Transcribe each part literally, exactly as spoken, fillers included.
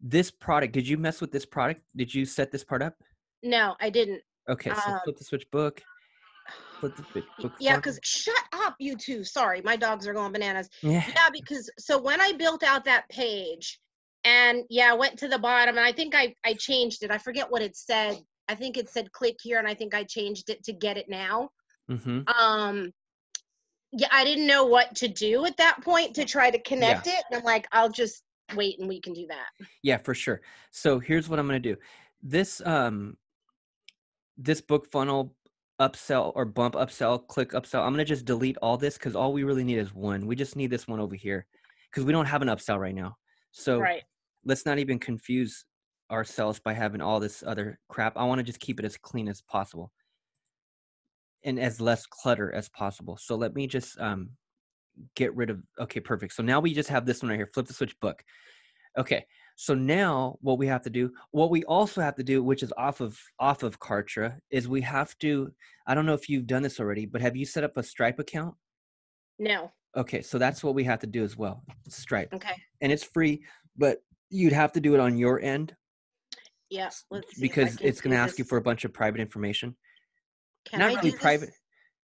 This product, did you mess with this product? Did you set this part up? No, I didn't. Okay, so um, flip the switch book. Flip the switch book. Yeah, because shut up, you two. Sorry, my dogs are going bananas. Yeah. yeah, because so when I built out that page, and yeah, I went to the bottom, and I think I, I changed it. I forget what it said. I think it said click here, and I think I changed it to get it now. Mm-hmm. Um, yeah, I didn't know what to do at that point to try to connect yeah. it. And I'm like, I'll just wait and we can do that. Yeah, for sure. So here's what I'm going to do. This, um, this book funnel upsell or bump upsell, click upsell, I'm going to just delete all this because all we really need is one. We just need this one over here because we don't have an upsell right now. So right. let's not even confuse ourselves by having all this other crap. I want to just keep it as clean as possible and as less clutter as possible. So let me just um, get rid of, okay, perfect. So now we just have this one right here, flip the switch book. Okay, so now what we have to do, what we also have to do, which is off of off of Kartra, is we have to, I don't know if you've done this already, but have you set up a Stripe account? No. Okay, so that's what we have to do as well, Stripe. Okay. And it's free, but you'd have to do it on your end. Yes. Yeah, because it's going to ask you for a bunch of private information. Can not I really do private. This?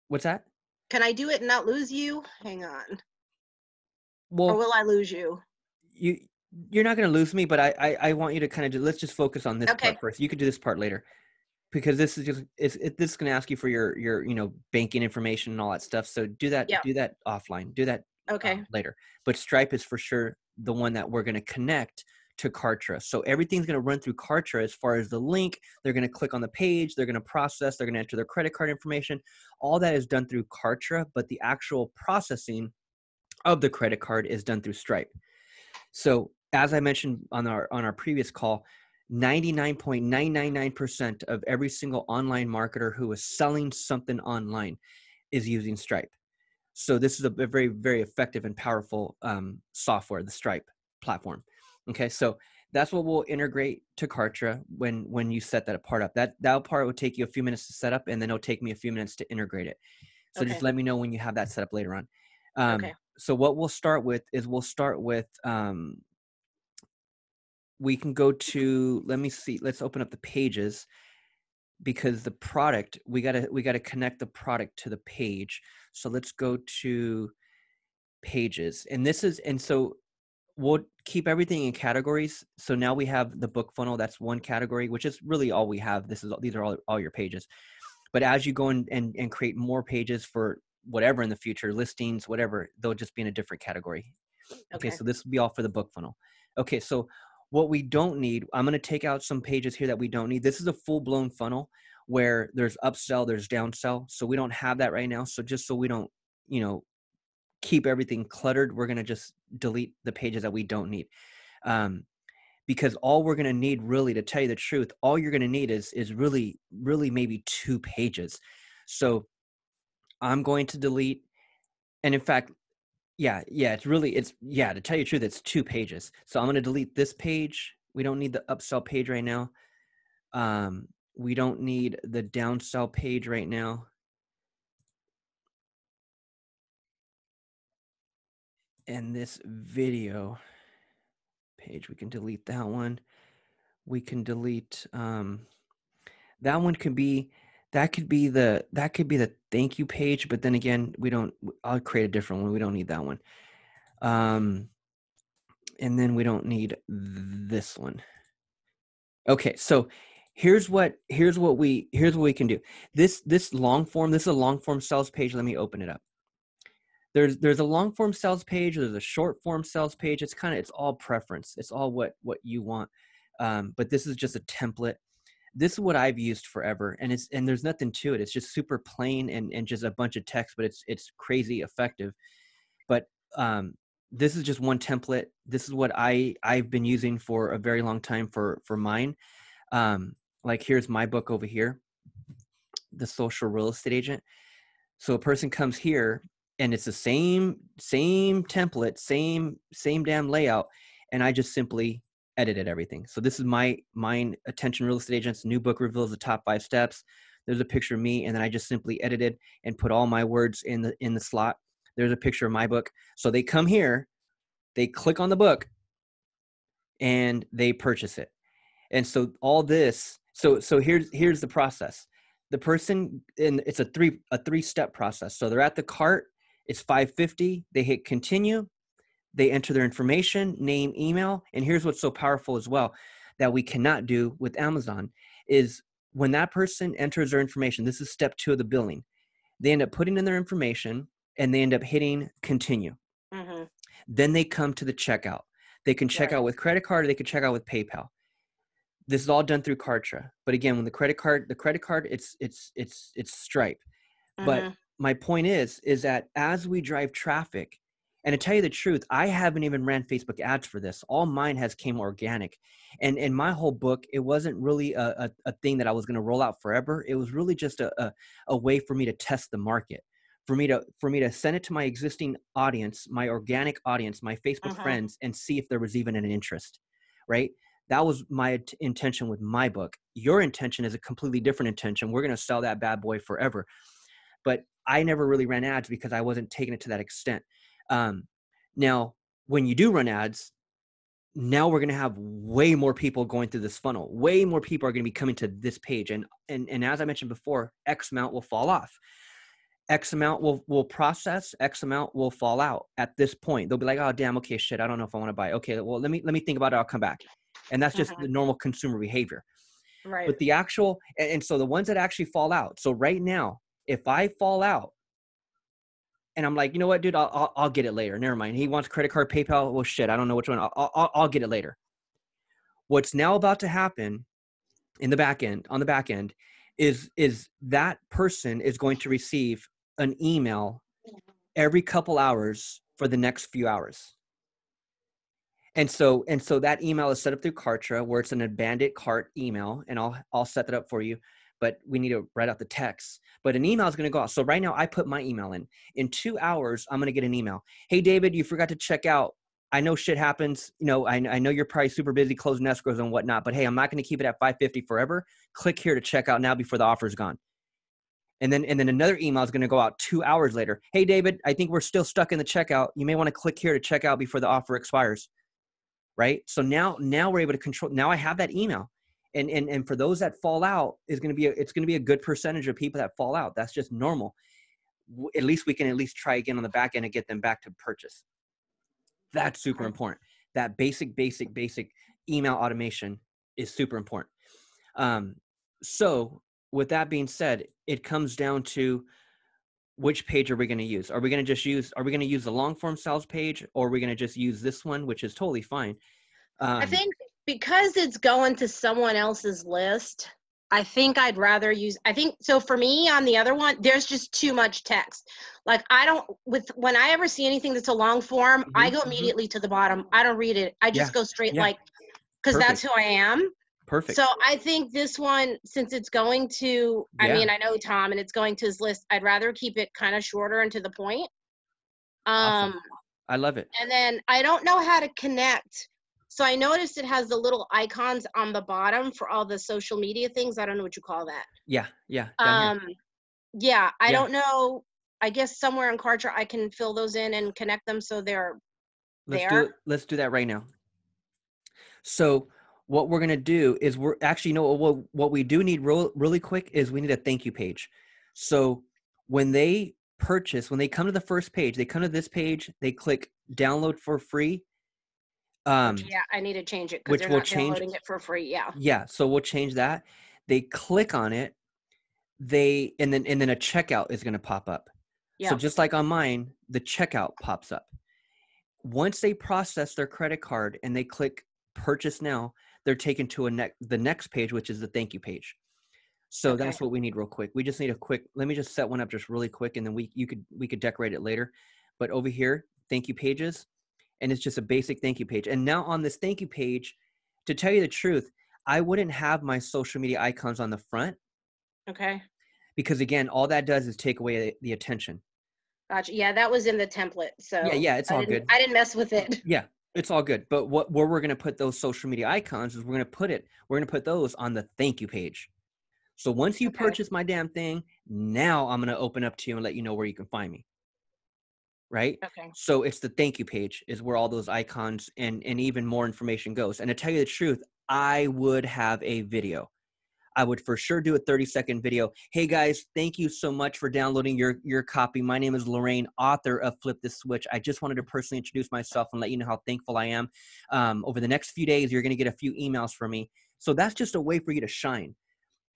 What's that? Can I do it and not lose you? Hang on. Well, or will I lose you? You, you're not going to lose me, but I, I, I want you to kind of do, let's just focus on this okay. part first. You could do this part later because this is just, it's, it, this is going to ask you for your, your, you know, banking information and all that stuff. So do that, yeah. do that offline, do that okay. uh, later. But Stripe is for sure the one that we're going to connect to Kartra. So everything's going to run through Kartra as far as the link. They're going to click on the page. They're going to process. They're going to enter their credit card information. All that is done through Kartra, but the actual processing of the credit card is done through Stripe. So as I mentioned on our, on our previous call, ninety-nine point nine nine nine percent of every single online marketer who is selling something online is using Stripe. So this is a very, very effective and powerful um, software, the Stripe platform. Okay, so that's what we'll integrate to Kartra when when you set that part up. That that part will take you a few minutes to set up, and then it'll take me a few minutes to integrate it. So okay. just let me know when you have that set up later on. Um, okay. So what we'll start with is we'll start with, um, we can go to, let me see, let's open up the pages because the product, we gotta we gotta connect the product to the page. So let's go to pages. And this is, and so we'll keep everything in categories. So now we have the book funnel. That's one category, which is really all we have. This is these are all, all your pages. But as you go in and, and create more pages for whatever in the future, listings, whatever, they'll just be in a different category. Okay, okay so this will be all for the book funnel. Okay, so what we don't need, I'm going to take out some pages here that we don't need. This is a full-blown funnel where there's upsell, there's downsell. So we don't have that right now. So just so we don't, you know, keep everything cluttered, we're going to just delete the pages that we don't need. Um, because all we're going to need really, to tell you the truth, all you're going to need is, is really, really maybe two pages. So I'm going to delete. And in fact, yeah, yeah, it's really, it's, yeah, to tell you the truth, it's two pages. So I'm going to delete this page. We don't need the upsell page right now. Um, we don't need the downsell page right now. And this video page, we can delete that one. We can delete um, that one. Could be that could be the that could be the thank you page. But then again, we don't. I'll create a different one. We don't need that one. Um, and then we don't need this one. Okay, so here's what here's what we here's what we can do. This this long form. This is a long form sales page. Let me open it up. There's there's a long form sales page. There's a short form sales page. It's kind of it's all preference. It's all what what you want. Um, but this is just a template. This is what I've used forever, and it's and there's nothing to it. It's just super plain and and just a bunch of text. But it's it's crazy effective. But um, this is just one template. This is what I I've been using for a very long time for for mine. Um, like here's my book over here, The Social Real Estate Agent. So a person comes here. And it's the same, same template, same, same damn layout. And I just simply edited everything. So this is my, mine, Attention Real Estate Agents, new book reveals the top five steps. There's a picture of me. And then I just simply edited and put all my words in the, in the slot. There's a picture of my book. So they come here, they click on the book. and they purchase it. And so all this, so so here's here's the process. The person, and it's a three a three step process. So they're at the cart, it's five fifty, they hit continue, they enter their information, name, email, and here's what's so powerful as well that we cannot do with Amazon is when that person enters their information, this is step two of the billing, they end up putting in their information and they end up hitting continue. Mm-hmm. Then they come to the checkout. They can check yeah. out with credit card, or they can check out with PayPal. This is all done through Kartra. But again, when the credit card, the credit card, it's it's it's it's Stripe. Mm-hmm. But my point is, is that as we drive traffic, and to tell you the truth, I haven't even ran Facebook ads for this. All mine has came organic. And in my whole book, it wasn't really a, a, a thing that I was going to roll out forever. It was really just a, a, a way for me to test the market, for me to for me to send it to my existing audience, my organic audience, my Facebook uh-huh. friends, and see if there was even an interest, right? That was my t- intention with my book. Your intention is a completely different intention. We're going to sell that bad boy forever. But I never really ran ads because I wasn't taking it to that extent. Um, now, when you do run ads, now we're going to have way more people going through this funnel. Way more people are going to be coming to this page. And, and, and as I mentioned before, X amount will fall off. X amount will, will process, X amount will fall out at this point. They'll be like, oh, damn, okay, shit, I don't know if I want to buy. Okay, well, let me let me think about it. I'll come back. And that's just mm-hmm. the normal consumer behavior. Right. But the actual, and, and so the ones that actually fall out. So right now, if I fall out and I'm like, you know what, dude, I'll, I'll, I'll get it later. Never mind. He wants credit card, PayPal. Well, shit, I don't know which one. I'll, I'll, I'll get it later. What's now about to happen in the back end, on the back end, is is that person is going to receive an email every couple hours for the next few hours. And so and so that email is set up through Kartra, where it's an abandoned cart email, and I'll I'll set that up for you, but we need to write out the text. But an email is going to go out. So right now I put my email in. In two hours, I'm going to get an email. Hey, David, you forgot to check out. I know shit happens. You know, I, I know you're probably super busy closing escrows and whatnot, but hey, I'm not going to keep it at five fifty forever. Click here to check out now before the offer is gone. And then and then another email is going to go out two hours later. Hey, David, I think we're still stuck in the checkout. You may want to click here to check out before the offer expires. Right? So now, now we're able to control. Now I have that email, and and and for those that fall out, is going to be a, it's going to be a good percentage of people that fall out. That's just normal. W- at least we can at least try again on the back end and get them back to purchase. That's super important. That basic, basic, basic email automation is super important. Um, so with that being said, it comes down to which page are we going to use? Are we going to just use, are we going to use the long form sales page, or are we going to just use this one, which is totally fine? Um, I think because it's going to someone else's list, I think I'd rather use, I think, so for me on the other one, there's just too much text. Like I don't, with, when I ever see anything that's a long form, mm-hmm. I go immediately to the bottom. I don't read it. I just yeah. go straight yeah. like, cause Perfect. That's who I am. Perfect. So I think this one, since it's going to, yeah. I mean, I know Tom, and it's going to his list, I'd rather keep it kind of shorter and to the point. Um, awesome. I love it. And then I don't know how to connect. So I noticed it has the little icons on the bottom for all the social media things. I don't know what you call that. Yeah. Yeah. Um, yeah. I yeah. don't know. I guess somewhere in Kartra I can fill those in and connect them so they're let's there. Do, let's do that right now. So what we're going to do is we're actually, you know, what, what we do need real, really quick is we need a thank you page. So when they purchase, when they come to the first page, they come to this page, they click download for free. Um, yeah, I need to change it because they're not downloading it for free. Yeah. Yeah. So we'll change that. They click on it. They, and then, and then a checkout is going to pop up. Yeah. So just like on mine, the checkout pops up. Once they process their credit card and they click purchase now, they're taken to a ne- the next page, which is the thank you page. So okay. that's what we need real quick. We just need a quick, let me just set one up just really quick. And then we, you could, we could decorate it later, but over here, thank you pages. And it's just a basic thank you page. And now on this thank you page, to tell you the truth, I wouldn't have my social media icons on the front. Okay. Because again, all that does is take away the attention. Gotcha. Yeah. That was in the template. So yeah, yeah, it's I all good. I didn't mess with it. Yeah. It's all good. But what, where we're going to put those social media icons is we're going to put it, we're going to put those on the thank you page. So once you okay. purchase my damn thing, now I'm going to open up to you and let you know where you can find me. right? Okay. So it's the thank you page is where all those icons and, and even more information goes. And to tell you the truth, I would have a video. I would for sure do a thirty second video. Hey guys, thank you so much for downloading your, your copy. My name is Lorraine, author of Flip the Switch. I just wanted to personally introduce myself and let you know how thankful I am. Um, over the next few days, you're going to get a few emails from me. So that's just a way for you to shine.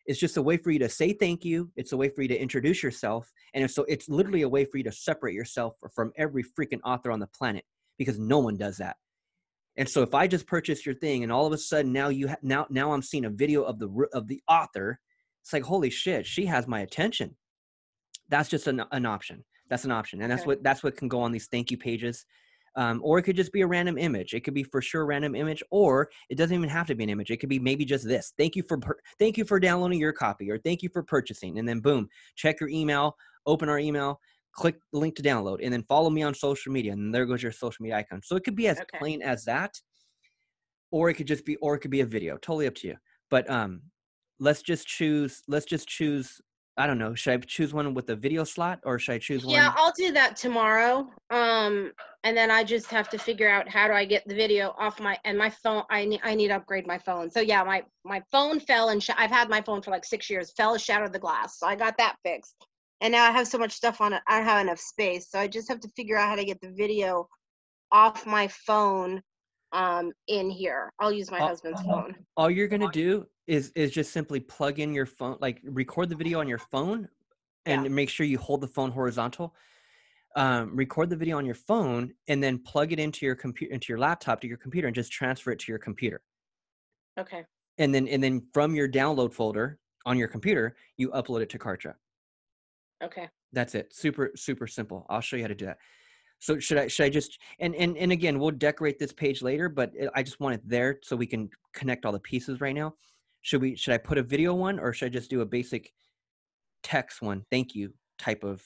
It's just a way for you to say thank you. It's a way for you to introduce yourself. And so it's literally a way for you to separate yourself from every freaking author on the planet, because no one does that. And so if I just purchase your thing and all of a sudden now you ha now now I'm seeing a video of the of the author, it's like, holy shit, she has my attention. That's just an, an option. That's an option. And that's okay. what that's what can go on these thank you pages. Um, or it could just be a random image. It could be for sure a random image, or it doesn't even have to be an image. It could be maybe just this. Thank you for thank you for downloading your copy, or thank you for purchasing. And then boom, check your email, open our email, click the link to download, and then follow me on social media. And there goes your social media icon. So it could be as okay. plain as that, or it could just be, or it could be a video, totally up to you. But, um, let's just choose, let's just choose, I don't know. Should I choose one with a video slot, or should I choose one? Yeah, I'll do that tomorrow. Um, and then I just have to figure out how do I get the video off my, and my phone, I need, I need to upgrade my phone. So yeah, my, my phone fell and sh I've had my phone for like six years, fell, shattered the glass. So I got that fixed. And now I have so much stuff on it, I don't have enough space. So I just have to figure out how to get the video off my phone um, in here. I'll use my all, husband's all, phone. All you're going to do is is just simply plug in your phone, like record the video on your phone, and yeah. make sure you hold the phone horizontal. Um, record the video on your phone and then plug it into your computer, into your laptop, to your computer, and just transfer it to your computer. Okay. And then, and then from your download folder on your computer, you upload it to Kartra. Okay. That's it. Super, super simple. I'll show you how to do that. So should I, should I just, and, and, and again, we'll decorate this page later, but I just want it there so we can connect all the pieces right now. Should we, should I put a video one, or should I just do a basic text one? Thank you type of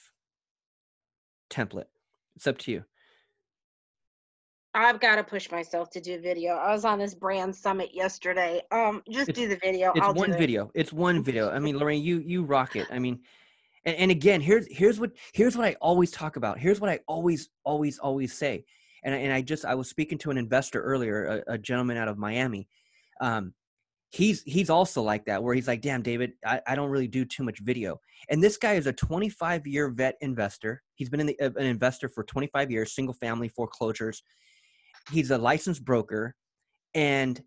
template. It's up to you. I've got to push myself to do video. I was on this brand summit yesterday. Um, just it's, do the video. It's I'll one do video. It. It's one video. I mean, Lorraine, you, you rock it. I mean, And, and again, here's, here's what, here's what I always talk about. Here's what I always, always, always say. And I, and I just, I was speaking to an investor earlier, a, a gentleman out of Miami. Um, he's, he's also like that, where he's like, damn, David, I, I don't really do too much video. And this guy is a twenty-five year vet investor. He's been in the, an investor for twenty-five years, single family foreclosures. He's a licensed broker, and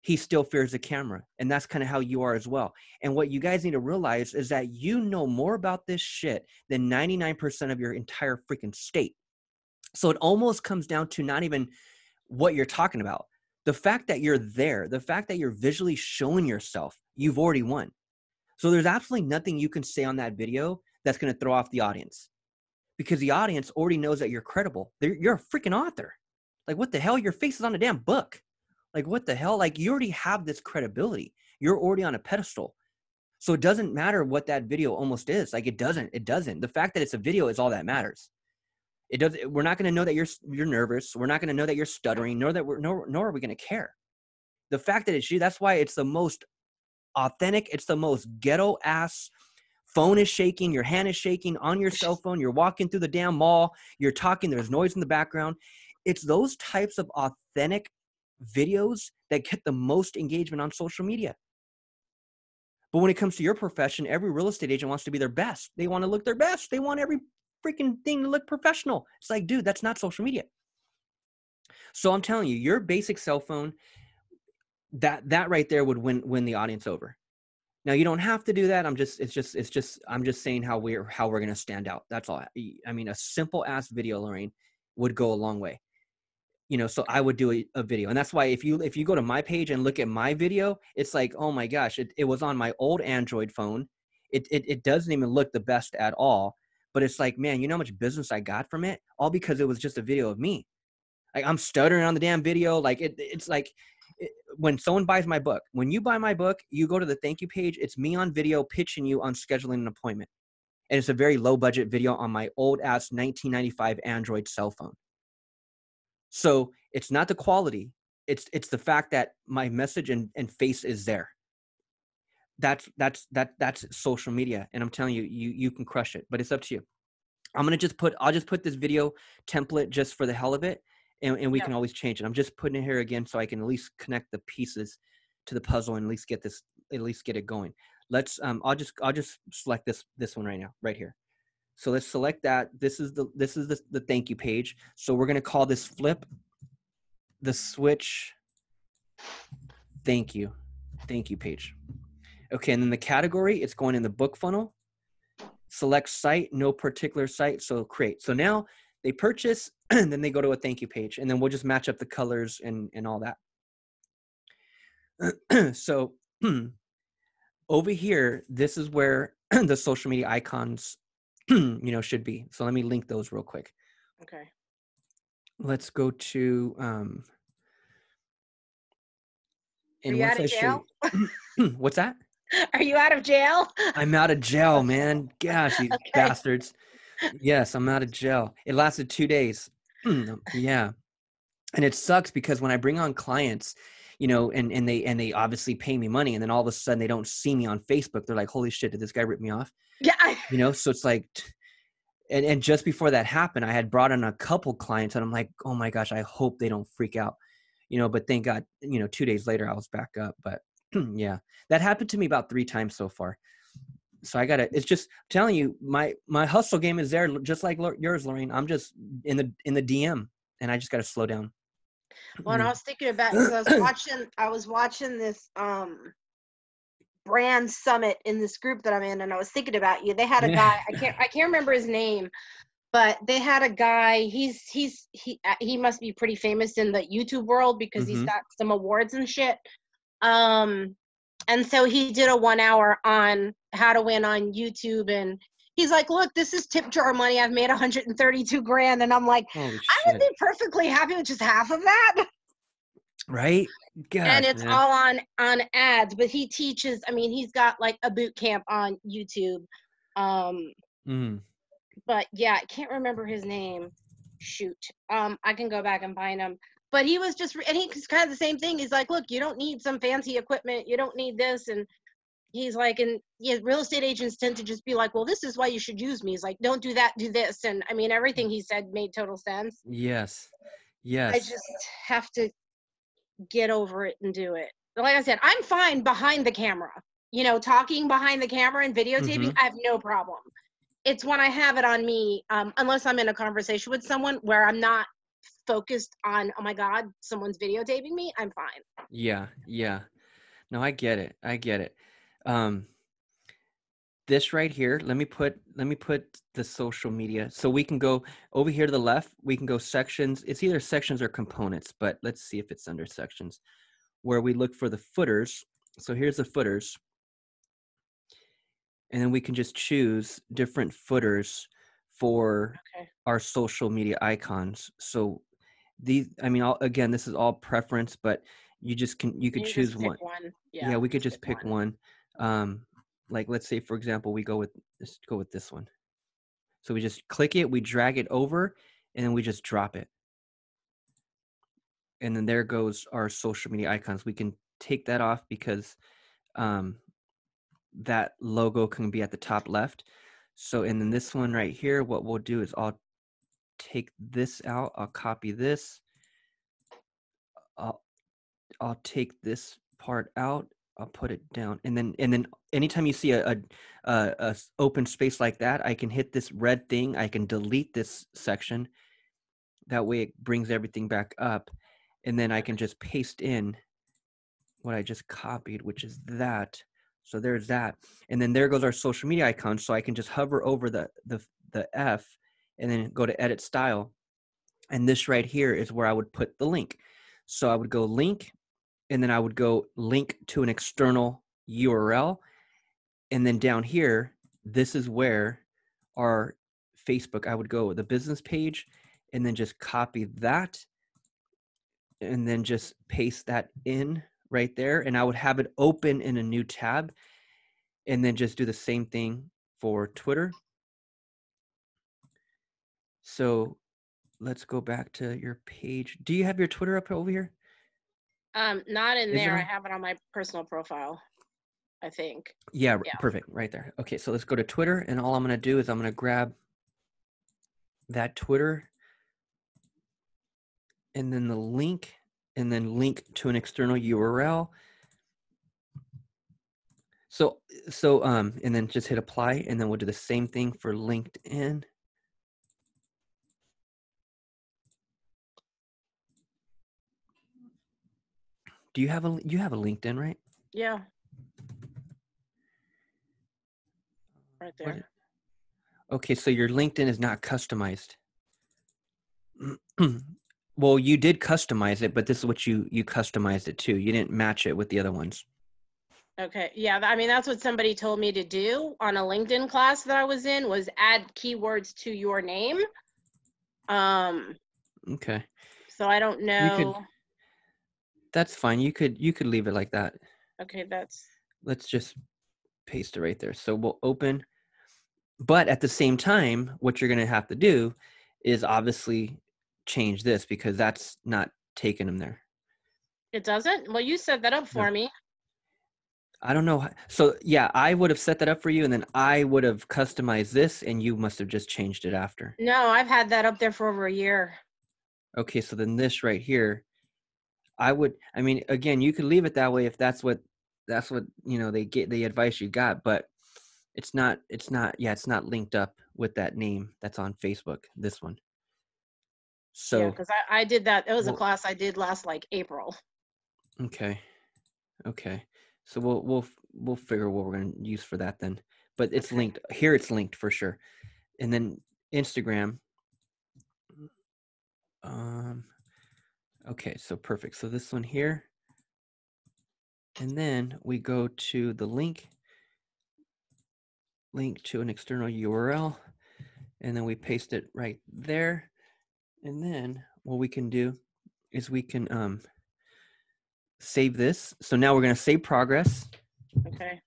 he still fears the camera. And that's kind of how you are as well. And what you guys need to realize is that you know more about this shit than ninety-nine percent of your entire freaking state. So it almost comes down to not even what you're talking about. The fact that you're there, the fact that you're visually showing yourself, you've already won. So there's absolutely nothing you can say on that video that's going to throw off the audience, because the audience already knows that you're credible. They're, you're a freaking author. Like, what the hell? Your face is on a damn book. Like, what the hell? Like, you already have this credibility. You're already on a pedestal. So it doesn't matter what that video almost is. Like, it doesn't, it doesn't. The fact that it's a video is all that matters. It doesn't, we're not going to know that you're, you're nervous. We're not going to know that you're stuttering, nor that we're, nor, nor are we going to care. The fact that it's you, that's why it's the most authentic. It's the most ghetto ass. Phone is shaking. Your hand is shaking on your cell phone. You're walking through the damn mall. You're talking. There's noise in the background. It's those types of authentic videos that get the most engagement on social media. But when it comes to your profession, every real estate agent wants to be their best. They want to look their best. They want every freaking thing to look professional. It's like, dude, that's not social media. So I'm telling you, your basic cell phone, that, that right there would win, win the audience over. Now, you don't have to do that. I'm just, it's just, it's just, I'm just saying how we're, how we're going to stand out. That's all. I mean, a simple ass video, Lorraine, would go a long way. You know, so I would do a, a video. And that's why if you, if you go to my page and look at my video, it's like, oh my gosh, it, it was on my old Android phone. It, it, it doesn't even look the best at all, but it's like, man, you know how much business I got from it? All because it was just a video of me. Like, I'm stuttering on the damn video. Like it, it's like it, when someone buys my book, when you buy my book, you go to the thank you page. It's me on video pitching you on scheduling an appointment. And it's a very low budget video on my old ass nineteen ninety-five Android cell phone. So it's not the quality, it's, it's the fact that my message and, and face is there. That's, that's, that, that's social media. And I'm telling you, you, you can crush it, but it's up to you. I'm going to just put, I'll just put this video template just for the hell of it. And, and we yeah. can always change it. I'm just putting it here again, so I can at least connect the pieces to the puzzle and at least get this, at least get it going. Let's, um, I'll just, I'll just select this, this one right now, right here. So let's select that. This is the, this is the, the thank you page. So we're going to call this Flip the Switch. Thank you. Thank you page. Okay. And then the category, it's going in the book funnel. Select site, no particular site. So create. So now they purchase and then they go to a thank you page, and then we'll just match up the colors and, and all that. So over here, this is where the social media icons, you know, should be. So let me link those real quick. Okay. Let's go to, um, and Are you once out of I jail? Show, what's that? Are you out of jail? I'm out of jail, man. Gosh, these okay. bastards. Yes, I'm out of jail. It lasted two days. Yeah. And it sucks because when I bring on clients, you know, and, and they, and they obviously pay me money, and then all of a sudden they don't see me on Facebook. They're like, holy shit, did this guy rip me off? Yeah. You know? So it's like, and, and just before that happened, I had brought in a couple clients and I'm like, oh my gosh, I hope they don't freak out, you know, but thank God, you know, two days later I was back up. But yeah, that happened to me about three times so far. So I got to, it's just telling you, my, my hustle game is there just like yours, Lorraine. I'm just in the, in the D M, and I just got to slow down. Well, and I was thinking about, because I was watching, I was watching this um, brand summit in this group that I'm in, and I was thinking about you. They had a guy, I can't, I can't remember his name, but they had a guy, he's, he's, he, he must be pretty famous in the YouTube world because mm-hmm. he's got some awards and shit. Um, And so he did a one hour on how to win on YouTube. And he's like, look, this is tip jar money. I've made one hundred thirty-two grand. And I'm like, holy I shit. Would be perfectly happy with just half of that. Right. Gosh, and it's man. all on, on ads, but he teaches, I mean, he's got like a boot camp on YouTube. Um, mm. But yeah, I can't remember his name. Shoot. Um, I can go back and find him. But he was just, and he's kind of the same thing. He's like, look, you don't need some fancy equipment. You don't need this. And he's like, and yeah, real estate agents tend to just be like, well, this is why you should use me. He's like, don't do that, do this. And I mean, everything he said made total sense. Yes. Yes. I just have to get over it and do it. But like I said, I'm fine behind the camera, you know, talking behind the camera and videotaping. Mm-hmm. I have no problem. It's when I have it on me, um, unless I'm in a conversation with someone where I'm not focused on, oh my God, someone's videotaping me, I'm fine. Yeah. Yeah. No, I get it. I get it. Um, this right here, let me put, let me put the social media. So we can go over here to the left. We can go sections. It's either sections or components, but let's see if it's under sections where we look for the footers. So here's the footers. And then we can just choose different footers for okay. our social media icons. So these, I mean, all, again, this is all preference, but you just can, you could you choose one. one. Yeah, yeah, we could just pick one. one. Um, like, let's say, for example, we go with, let's go with this one. So we just click it, we drag it over, and then we just drop it. And then there goes our social media icons. We can take that off because um, that logo can be at the top left. So, and then this one right here, what we'll do is I'll take this out. I'll copy this. I'll, I'll take this part out. I'll put it down. And then, and then anytime you see a, a, a open space like that, I can hit this red thing. I can delete this section. That way it brings everything back up. And then I can just paste in what I just copied, which is that. So there's that. And then there goes our social media icon. So I can just hover over the, the, the F and then go to edit style. And this right here is where I would put the link. So I would go link, and then I would go link to an external U R L. And then down here, this is where our Facebook, I would go with the business page and then just copy that and then just paste that in right there. And I would have it open in a new tab and then just do the same thing for Twitter. So let's go back to your page. Do you have your Twitter up over here? Um, not in Is there. I have it on my personal profile, I think. Yeah, yeah, perfect. Right there. Okay. So let's go to Twitter, and all I'm going to do is I'm going to grab that Twitter, and then the link, and then link to an external U R L. So, so um, and then just hit apply, and then we'll do the same thing for LinkedIn. Do you have a, you have a LinkedIn, right? Yeah. Right there. What? Okay, so your LinkedIn is not customized. Well, you did customize it, but this is what you, you customized it to. You didn't match it with the other ones. Okay. Yeah. I mean, that's what somebody told me to do on a LinkedIn class that I was in, was add keywords to your name. Um, okay. So I don't know. Could, that's fine. You could, you could leave it like that. Okay. That's, let's just paste it right there. So we'll open, but at the same time, what you're going to have to do is obviously change this, because that's not taking them there. It doesn't? Well, you set that up for no. me. I don't know. So yeah, I would have set that up for you, and then I would have customized this, and you must have just changed it after. No, I've had that up there for over a year. Okay. So then this right here, I would, I mean, again, you could leave it that way if that's what, that's what, you know, they get the advice you got, but it's not, it's not, yeah, it's not linked up with that name that's on Facebook, this one. So yeah, because I, I did that. It was well, a class I did last like April. Okay. Okay. So we'll, we'll, we'll figure what we're going to use for that then, but it's linked here. It's linked for sure. And then Instagram. Um, okay. So perfect. So this one here, and then we go to the link, link to an external U R L, and then we paste it right there. And then what we can do is we can, um, save this. So now we're going to save progress. Okay.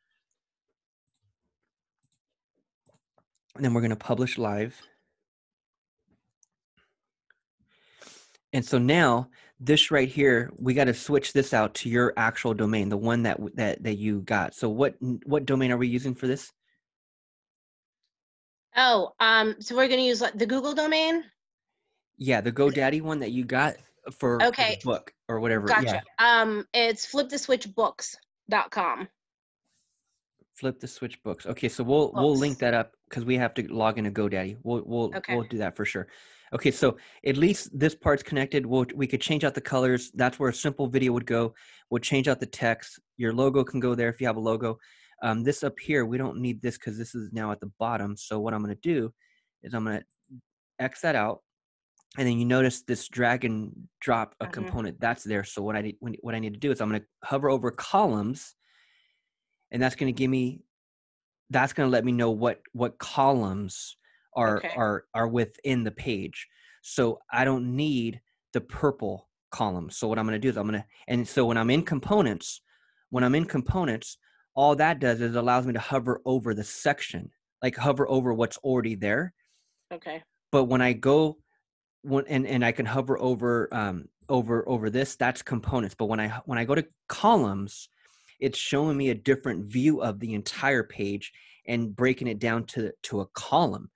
And then we're going to publish live. And so now this right here, we got to switch this out to your actual domain, the one that, that, that you got. So what, what domain are we using for this? Oh, um, so we're going to use the Google domain. Yeah. The GoDaddy one that you got for, okay. for the book. Or whatever. Gotcha. Yeah. Um, it's flip the switch books dot com. Flip the Switch Books. Okay, so we'll Books. we'll link that up, because we have to log into GoDaddy. We'll we'll okay. we'll do that for sure. Okay, so at least this part's connected. We'll we could change out the colors. That's where a simple video would go. We'll change out the text. Your logo can go there if you have a logo. Um, this up here, we don't need this because this is now at the bottom. So what I'm going to do is I'm going to X that out. And then you notice this drag and drop a mm-hmm. component that's there. So what I need, what I need to do is I'm going to hover over columns, and that's going to give me, that's going to let me know what, what columns are, okay. are, are within the page. So I don't need the purple column. So what I'm going to do is I'm going to, and so when I'm in components, when I'm in components, all that does is allows me to hover over the section, like hover over what's already there. Okay. But when I go, When, and, and I can hover over, um, over, over this, that's components. But when I, when I go to columns, it's showing me a different view of the entire page and breaking it down to, to a column.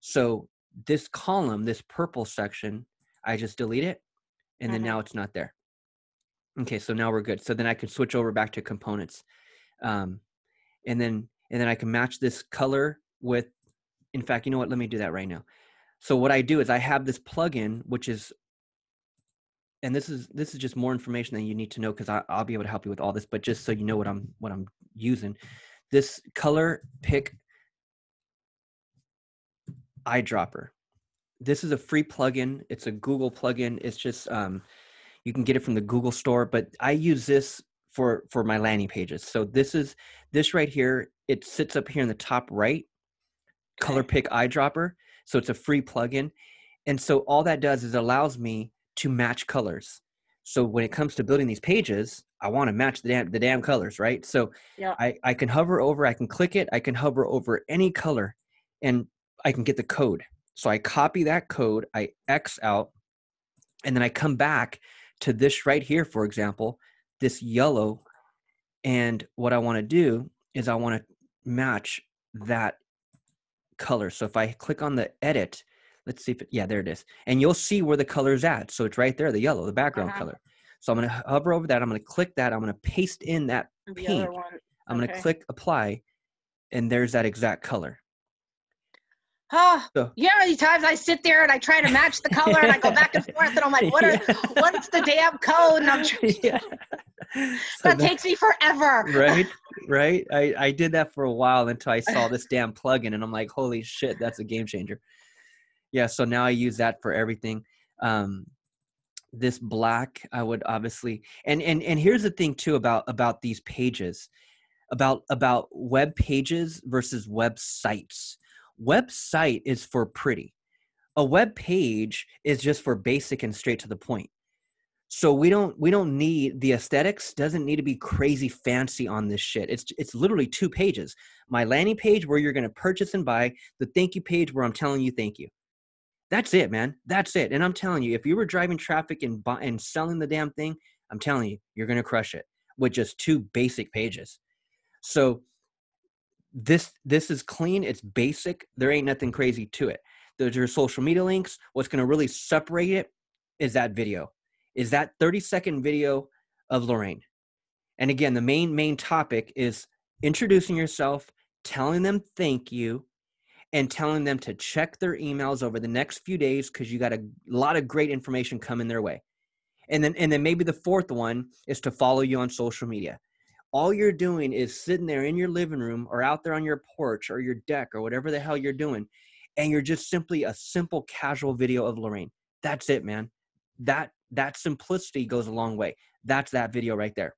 So this column, this purple section, I just delete it. And then mm-hmm. now it's not there. Okay. So now we're good. So then I can switch over back to components. Um, and then, and then I can match this color with, in fact, you know what, let me do that right now. So what I do is I have this plugin, which is, and this is, this is just more information than you need to know, because I'll be able to help you with all this, but just so you know what I'm, what I'm using, this color pick eyedropper. This is a free plugin. It's a Google plugin. It's just, um, you can get it from the Google store, but I use this for, for my landing pages. So this is, this right here, it sits up here in the top right, color pick eyedropper. So it's a free plugin. And so all that does is allows me to match colors. So when it comes to building these pages, I want to match the damn, the damn colors, right? So yeah. I, I can hover over, I can click it, I can hover over any color, and I can get the code. So I copy that code, I X out, and then I come back to this right here, for example, this yellow. And what I want to do is I want to match that color. So if I click on the edit, Let's see if it, yeah, there it is. And you'll see where the color's at. So it's right there, the yellow, the background uh-huh. color. So I'm going to hover over that. I'm going to click that. I'm going to paste in that the pink. I'm okay. going to click apply. And there's that exact color. Oh, so, you know how many times I sit there and I try to match the color and I go back and forth and I'm like, what are, yeah. what's the damn code? And I'm trying yeah. so that, that takes me forever. Right, right. I, I did that for a while until I saw this damn plugin and I'm like, holy shit, that's a game changer. Yeah, so now I use that for everything. Um, this black, I would obviously, and, and, and here's the thing too about, about these pages, about, about web pages versus websites. Website is for pretty. A web page is just for basic and straight to the point. So we don't we don't need the aesthetics. Doesn't need to be crazy fancy on this shit. It's it's literally two pages. My landing page where you're going to purchase and buy, the thank you page where I'm telling you thank you. That's it, man. That's it. And I'm telling you, if you were driving traffic and buy, and selling the damn thing, I'm telling you, you're going to crush it with just two basic pages. So This this is clean. It's basic. There ain't nothing crazy to it. There's your social media links. What's going to really separate it is that video. Is that thirty second video of Lorraine. And again, the main main topic is introducing yourself, telling them thank you, and telling them to check their emails over the next few days because you got a lot of great information coming their way. And then and then maybe the fourth one is to follow you on social media. All you're doing is sitting there in your living room or out there on your porch or your deck or whatever the hell you're doing. And you're just simply a simple casual video of Lorraine. That's it, man. That, that simplicity goes a long way. That's that video right there.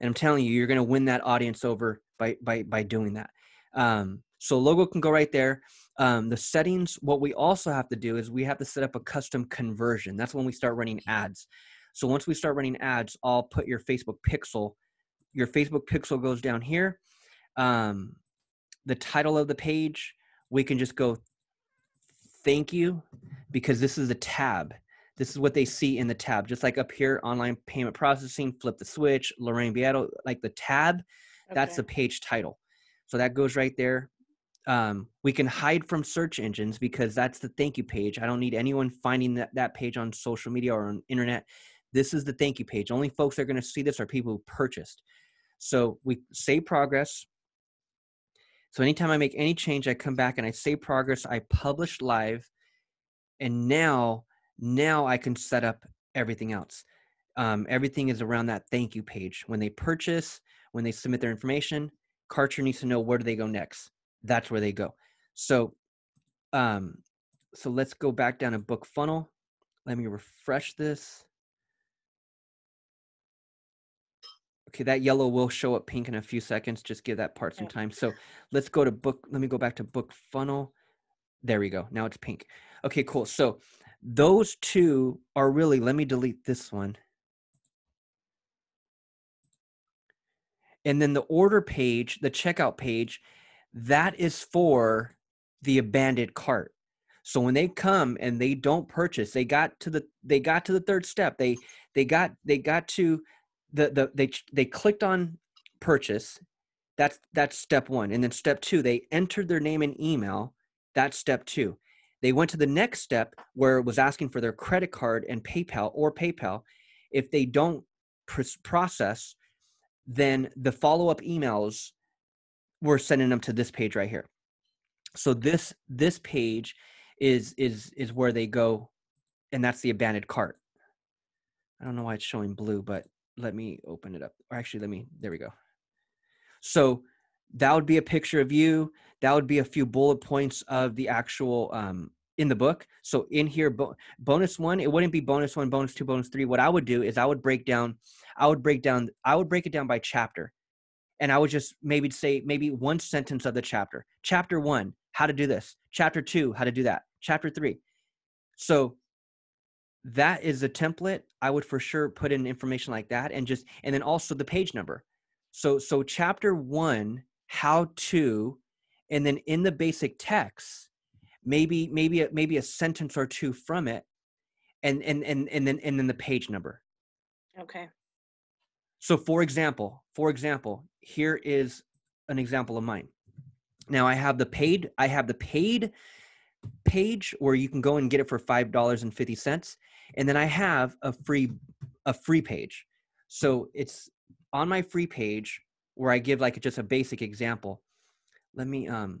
And I'm telling you, you're going to win that audience over by, by, by doing that. Um, so logo can go right there. Um, the settings, what we also have to do is we have to set up a custom conversion. That's when we start running ads. So once we start running ads, I'll put your Facebook pixel. Your Facebook pixel goes down here. Um, the title of the page, we can just go, thank you, because this is a tab. This is what they see in the tab. Just like up here, online payment processing, flip the switch, Lorraine Beato, like the tab, okay. That's the page title. So that goes right there. Um, we can hide from search engines because that's the thank you page. I don't need anyone finding that, that page on social media or on internet. This is the thank you page. Only folks that are going to see this are people who purchased. So we save progress. So anytime I make any change, I come back and I save progress. I publish live. And now, now I can set up everything else. Um, everything is around that thank you page. When they purchase, when they submit their information, Kartra needs to know where do they go next. That's where they go. So, um, so let's go back down to book funnel. Let me refresh this. Okay, that yellow will show up pink in a few seconds. Just give that part some time. So let's go to book. Let me go back to book funnel. There we go. Now it's pink. Okay, cool. So those two are really, let me delete this one. And then the order page, the checkout page, that is for the abandoned cart. So when they come and they don't purchase, they got to the they got to the third step. They they got they got to the the they they clicked on purchase. That's that's step one. And then step two, they entered their name and email. That's step two. They went to the next step where it was asking for their credit card and PayPal or PayPal. If they don't pr- process, then the follow-up emails. We're sending them to this page right here. So this this page is is is where they go, and that's the abandoned cart. I don't know why it's showing blue, but let me open it up. Or actually, let me, there we go. So that would be a picture of you. That would be a few bullet points of the actual, um, in the book. So in here, bo- bonus one, it wouldn't be bonus one, bonus two, bonus three. What I would do is I would break down, I would break down, I would break it down by chapter. And I would just maybe say maybe one sentence of the chapter. Chapter one, how to do this. Chapter two, how to do that. Chapter three. So that is a template. I would for sure put in information like that, and just and then also the page number. So so chapter one, how to, and then in the basic text, maybe maybe a, maybe a sentence or two from it, and and and and then and then the page number. Okay. So for example, for example, here is an example of mine. Now I have the paid, I have the paid page where you can go and get it for five dollars and fifty cents. And then I have a free, a free page. So it's on my free page where I give like just a basic example. Let me, um,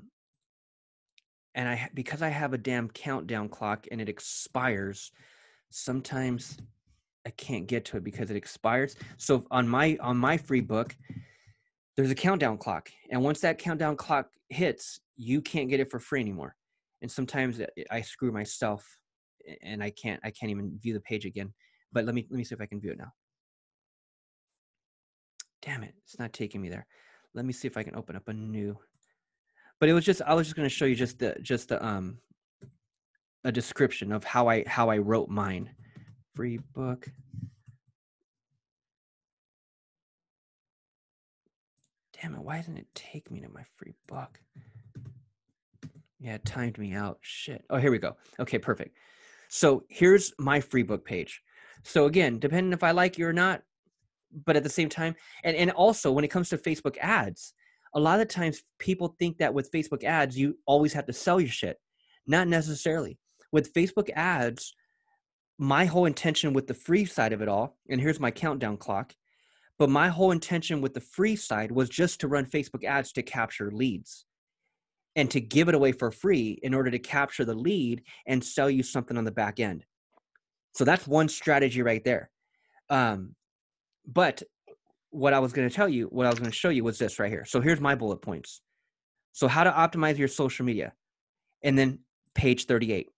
and I, because I have a damn countdown clock and it expires, sometimes I can't get to it because it expires. So on my, on my free book, there's a countdown clock. And once that countdown clock hits, you can't get it for free anymore. And sometimes I screw myself and I can't, I can't even view the page again, but let me, let me see if I can view it now. Damn it. It's not taking me there. Let me see if I can open up a new, but it was just, I was just going to show you just the, just the, um, a description of how I, how I wrote mine. Free book. Damn it. Why doesn't it take me to my free book? Yeah, it timed me out. Shit. Oh, here we go. Okay, perfect. So here's my free book page. So again, depending if I like you or not, but at the same time, and, and also when it comes to Facebook ads, a lot of the times people think that with Facebook ads, you always have to sell your shit. Not necessarily. With Facebook ads, my whole intention with the free side of it all, and here's my countdown clock, but my whole intention with the free side was just to run Facebook ads to capture leads and to give it away for free in order to capture the lead and sell you something on the back end. So that's one strategy right there. Um, but what I was gonna tell you, what I was gonna show you was this right here. So here's my bullet points. So how to optimize your social media, and then page thirty-eight.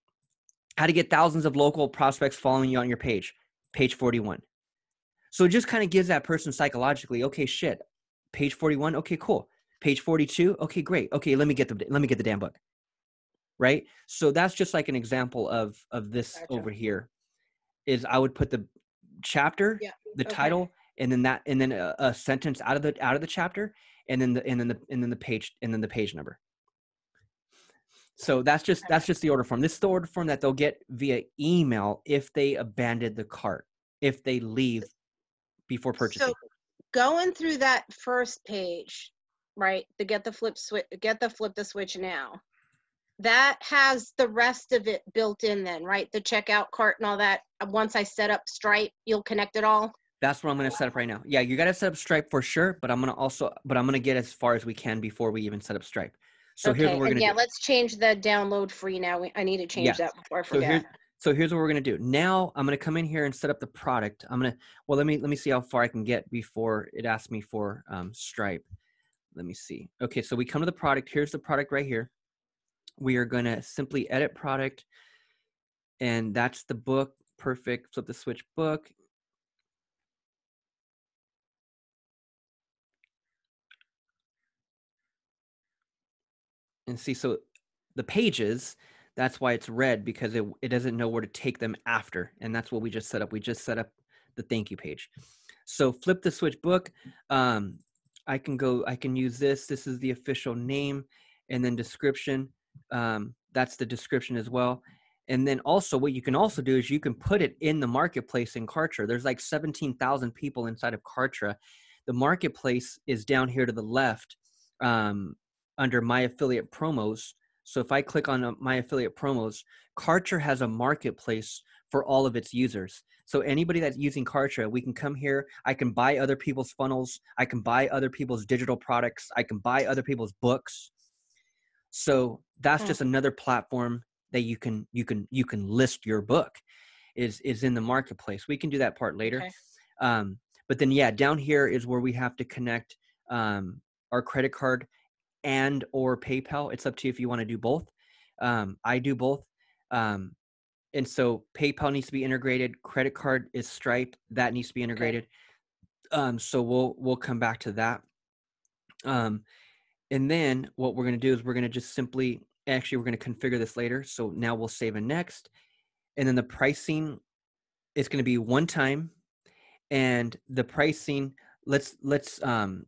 How to get thousands of local prospects following you on your page, page forty-one. So it just kind of gives that person psychologically, okay, shit, page forty-one, okay, cool. Page forty-two, okay, great. Okay, let me get the let me get the damn book, right? So that's just like an example of of this gotcha. Over here. Is I would put the chapter, yeah. the okay. title, and then that, and then a, a sentence out of the out of the chapter, and then the and then the and then the page and then the page number. So that's just that's just the order form. This is the order form that they'll get via email if they abandon the cart, if they leave before purchasing. So going through that first page. Right, to get the flip switch, get the flip the switch now. That has the rest of it built in then, right? The checkout cart and all that. Once I set up Stripe, you'll connect it all. That's what I'm gonna set up right now. Yeah, you gotta set up Stripe for sure, but I'm gonna also, but I'm gonna get as far as we can before we even set up Stripe. So okay. here's what we're gonna yeah, do. Yeah, let's change the download free now. We, I need to change yes. that before I forget. So here's, so here's what we're gonna do. Now I'm gonna come in here and set up the product. I'm gonna, well, let me, let me see how far I can get before it asks me for um, Stripe. Let me see. Okay, so we come to the product. Here's the product right here. We are going to simply edit product. And that's the book. Perfect. Flip the switch book. And see, so the pages, that's why it's red, because it, it doesn't know where to take them after. And that's what we just set up. We just set up the thank you page. So flip the switch book. Um, I can go, I can use this. This is the official name, and then description. Um, that's the description as well. And then also what you can also do is you can put it in the marketplace in Kartra. There's like seventeen thousand people inside of Kartra. The marketplace is down here to the left um, under my affiliate promos. So if I click on uh, my affiliate promos, Kartra has a marketplace for all of its users. So anybody that's using Kartra, we can come here. I can buy other people's funnels. I can buy other people's digital products. I can buy other people's books. So that's okay. just another platform that you can you can you can list your book is is in the marketplace. We can do that part later. Okay. Um, but then yeah, down here is where we have to connect um, our credit card and or PayPal. It's up to you if you want to do both. Um, I do both. Um, And so PayPal needs to be integrated. Credit card is Stripe. That needs to be integrated. Okay. Um, so we'll we'll come back to that. Um, and then what we're going to do is we're going to just simply, actually we're going to configure this later. So now we'll save and next. And then the pricing is going to be one time. And the pricing, let's, let's, um,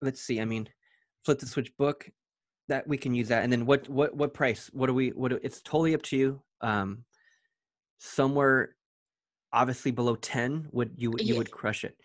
let's see. I mean, flip the switch book, that we can use that. And then what, what, what price, what do we, what, do, it's totally up to you. Um, Somewhere, obviously below ten, would you you yeah. would crush it?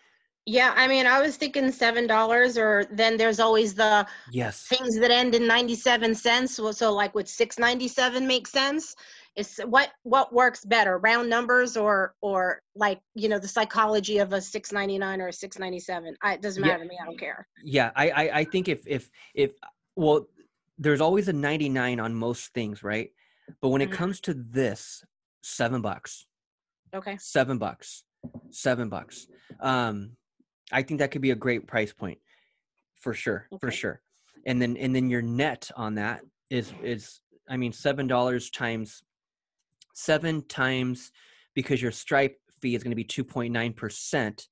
Yeah, I mean, I was thinking seven dollars, or then there's always the yes. things that end in ninety-seven cents. So, so like, would six ninety-seven make sense? It's what, what works better, round numbers or, or like, you know, the psychology of a six ninety-nine or a six ninety-seven. I, it doesn't matter yeah. to me. I don't care. Yeah. I, I, I think if, if, if, well, there's always a ninety-nine on most things, right? But when mm-hmm. it comes to this, seven bucks. Okay. Seven bucks, seven bucks. Um, I think that could be a great price point for sure, okay. for sure. And then, and then your net on that is, is, I mean, seven dollars times seven times, because your Stripe fee is going to be two point nine percent.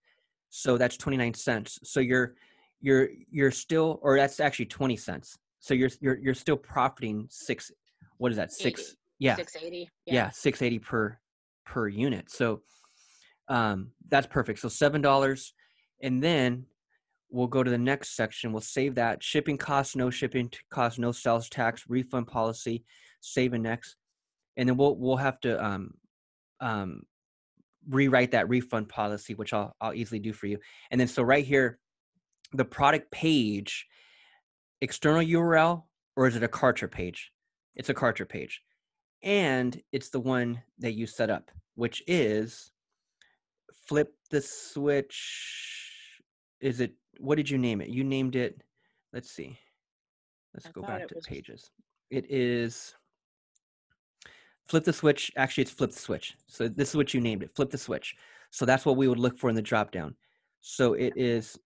So that's twenty-nine cents. So you're, you're, you're still, or that's actually twenty cents. So you're, you're, you're still profiting six, what is that? Six. eighty. Yeah. six eighty. Yeah. yeah. six eighty per, per unit. So, um, that's perfect. So seven dollars. And then we'll go to the next section. We'll save that. Shipping costs, no shipping costs, no sales tax, refund policy, save and next. And then we'll we'll have to um, um, rewrite that refund policy, which I'll, I'll easily do for you. And then so right here, the product page, external U R L, or is it a Kartra page? It's a Kartra page. And it's the one that you set up, which is Flip the Switch. Is it, what did you name it? You named it, let's see. Let's I go back to pages. It is Flip the Switch. Actually, it's Flip the Switch. So this is what you named it, Flip the Switch. So that's what we would look for in the dropdown. So it is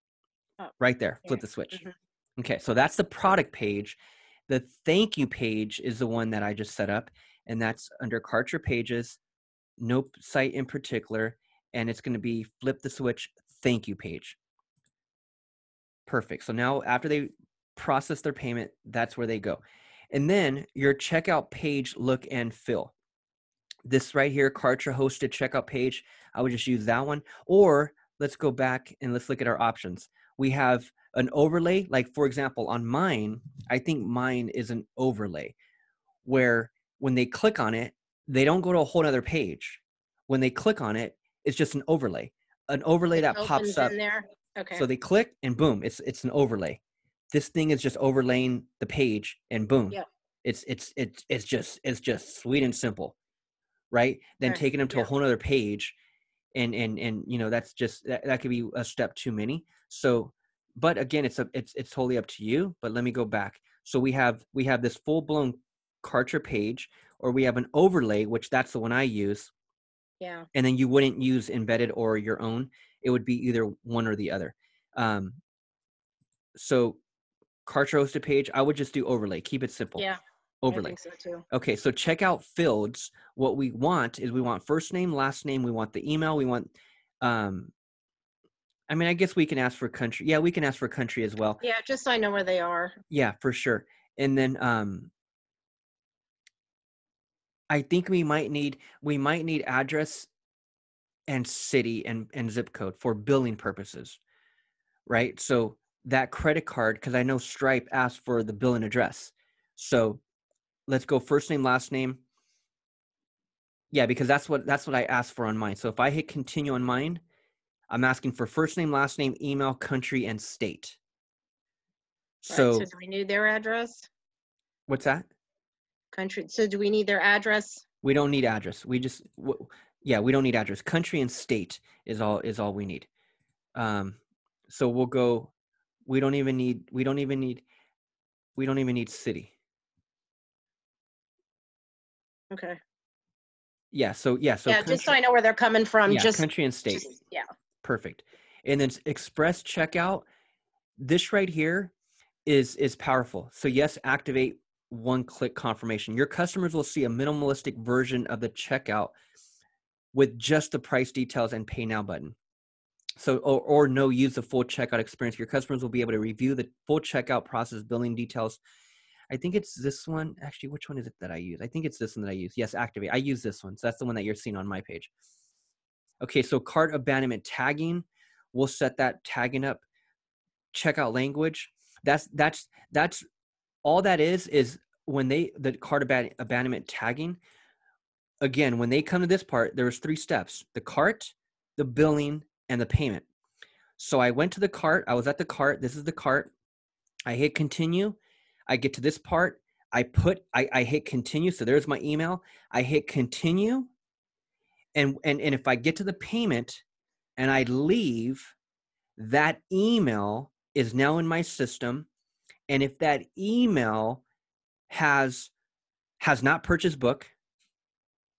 oh, right there, yeah. Flip the Switch. Mm-hmm. Okay, so that's the product page. The thank you page is the one that I just set up, and that's under Kartra Pages, no site in particular, and it's gonna be Flip the Switch thank you page. Perfect. So now after they process their payment, that's where they go. And then your checkout page look and feel. This right here, Kartra hosted checkout page. I would just use that one. Or let's go back and let's look at our options. We have an overlay. Like for example, on mine, I think mine is an overlay where when they click on it, they don't go to a whole other page. When they click on it, it's just an overlay, an overlay that pops up. Okay. So they click and boom, it's it's an overlay. This thing is just overlaying the page and boom. Yep. It's it's it's it's just it's just sweet and simple. Right? Then right. taking them to yep. a whole nother page and and and you know that's just that, that could be a step too many. So but again it's a it's it's totally up to you, but let me go back. So we have we have this full-blown Kartra page, or we have an overlay, which that's the one I use. Yeah. And then you wouldn't use embedded or your own. It would be either one or the other. Um, so Kartra hosted page, I would just do overlay. Keep it simple. Yeah, overlay. I think so too. Okay, so checkout fields. What we want is we want first name, last name. We want the email. We want, um, I mean, I guess we can ask for country. Yeah, we can ask for country as well. Yeah, just so I know where they are. Yeah, for sure. And then um, I think we might need we might need address and city and, and zip code for billing purposes, right? So that credit card, because I know Stripe asked for the billing address. So let's go first name, last name. Yeah, because that's what that's what I asked for on mine. So if I hit continue on mine, I'm asking for first name, last name, email, country, and state. Right, so, so do we need their address? What's that? Country. So do we need their address? We don't need address. We just... W- Yeah, we don't need address. Country and state is all is all we need. Um, so we'll go. We don't even need. We don't even need. We don't even need city. Okay. Yeah. So yeah. So yeah. Country, just so I know where they're coming from. Yeah. Just country and state. Just, yeah. Perfect. And then express checkout. This right here is is powerful. So yes, activate one-click confirmation. Your customers will see a minimalistic version of the checkout with just the price details and pay now button. So, or, or no, use the full checkout experience. Your customers will be able to review the full checkout process, billing details. I think it's this one. Actually, which one is it that I use? I think it's this one that I use. Yes, activate. I use this one. So that's the one that you're seeing on my page. Okay, so cart abandonment tagging. We'll set that tagging up. Checkout language. That's, that's, that's all that is, is when they, the cart aban- abandonment tagging, again, when they come to this part, there's three steps, the cart, the billing, and the payment. So I went to the cart. I was at the cart. This is the cart. I hit continue. I get to this part. I put, I, I hit continue. So there's my email. I hit continue. And, and, and if I get to the payment and I leave, that email is now in my system. And if that email has, has not purchased book,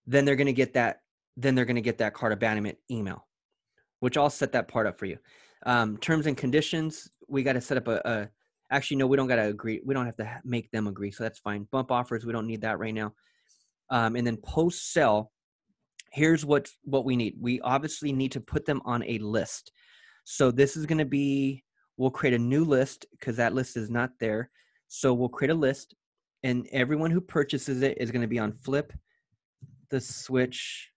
then they're going to get that, then they're going to get that cart abandonment email, which I'll set that part up for you. Um, terms and conditions, we got to set up a, a, actually, no, we don't got to agree. We don't have to make them agree. So that's fine. Bump offers, we don't need that right now. Um, and then post sell, here's what, what we need. We obviously need to put them on a list. So this is going to be, we'll create a new list because that list is not there. So we'll create a list, and everyone who purchases it is going to be on Flip the Switch,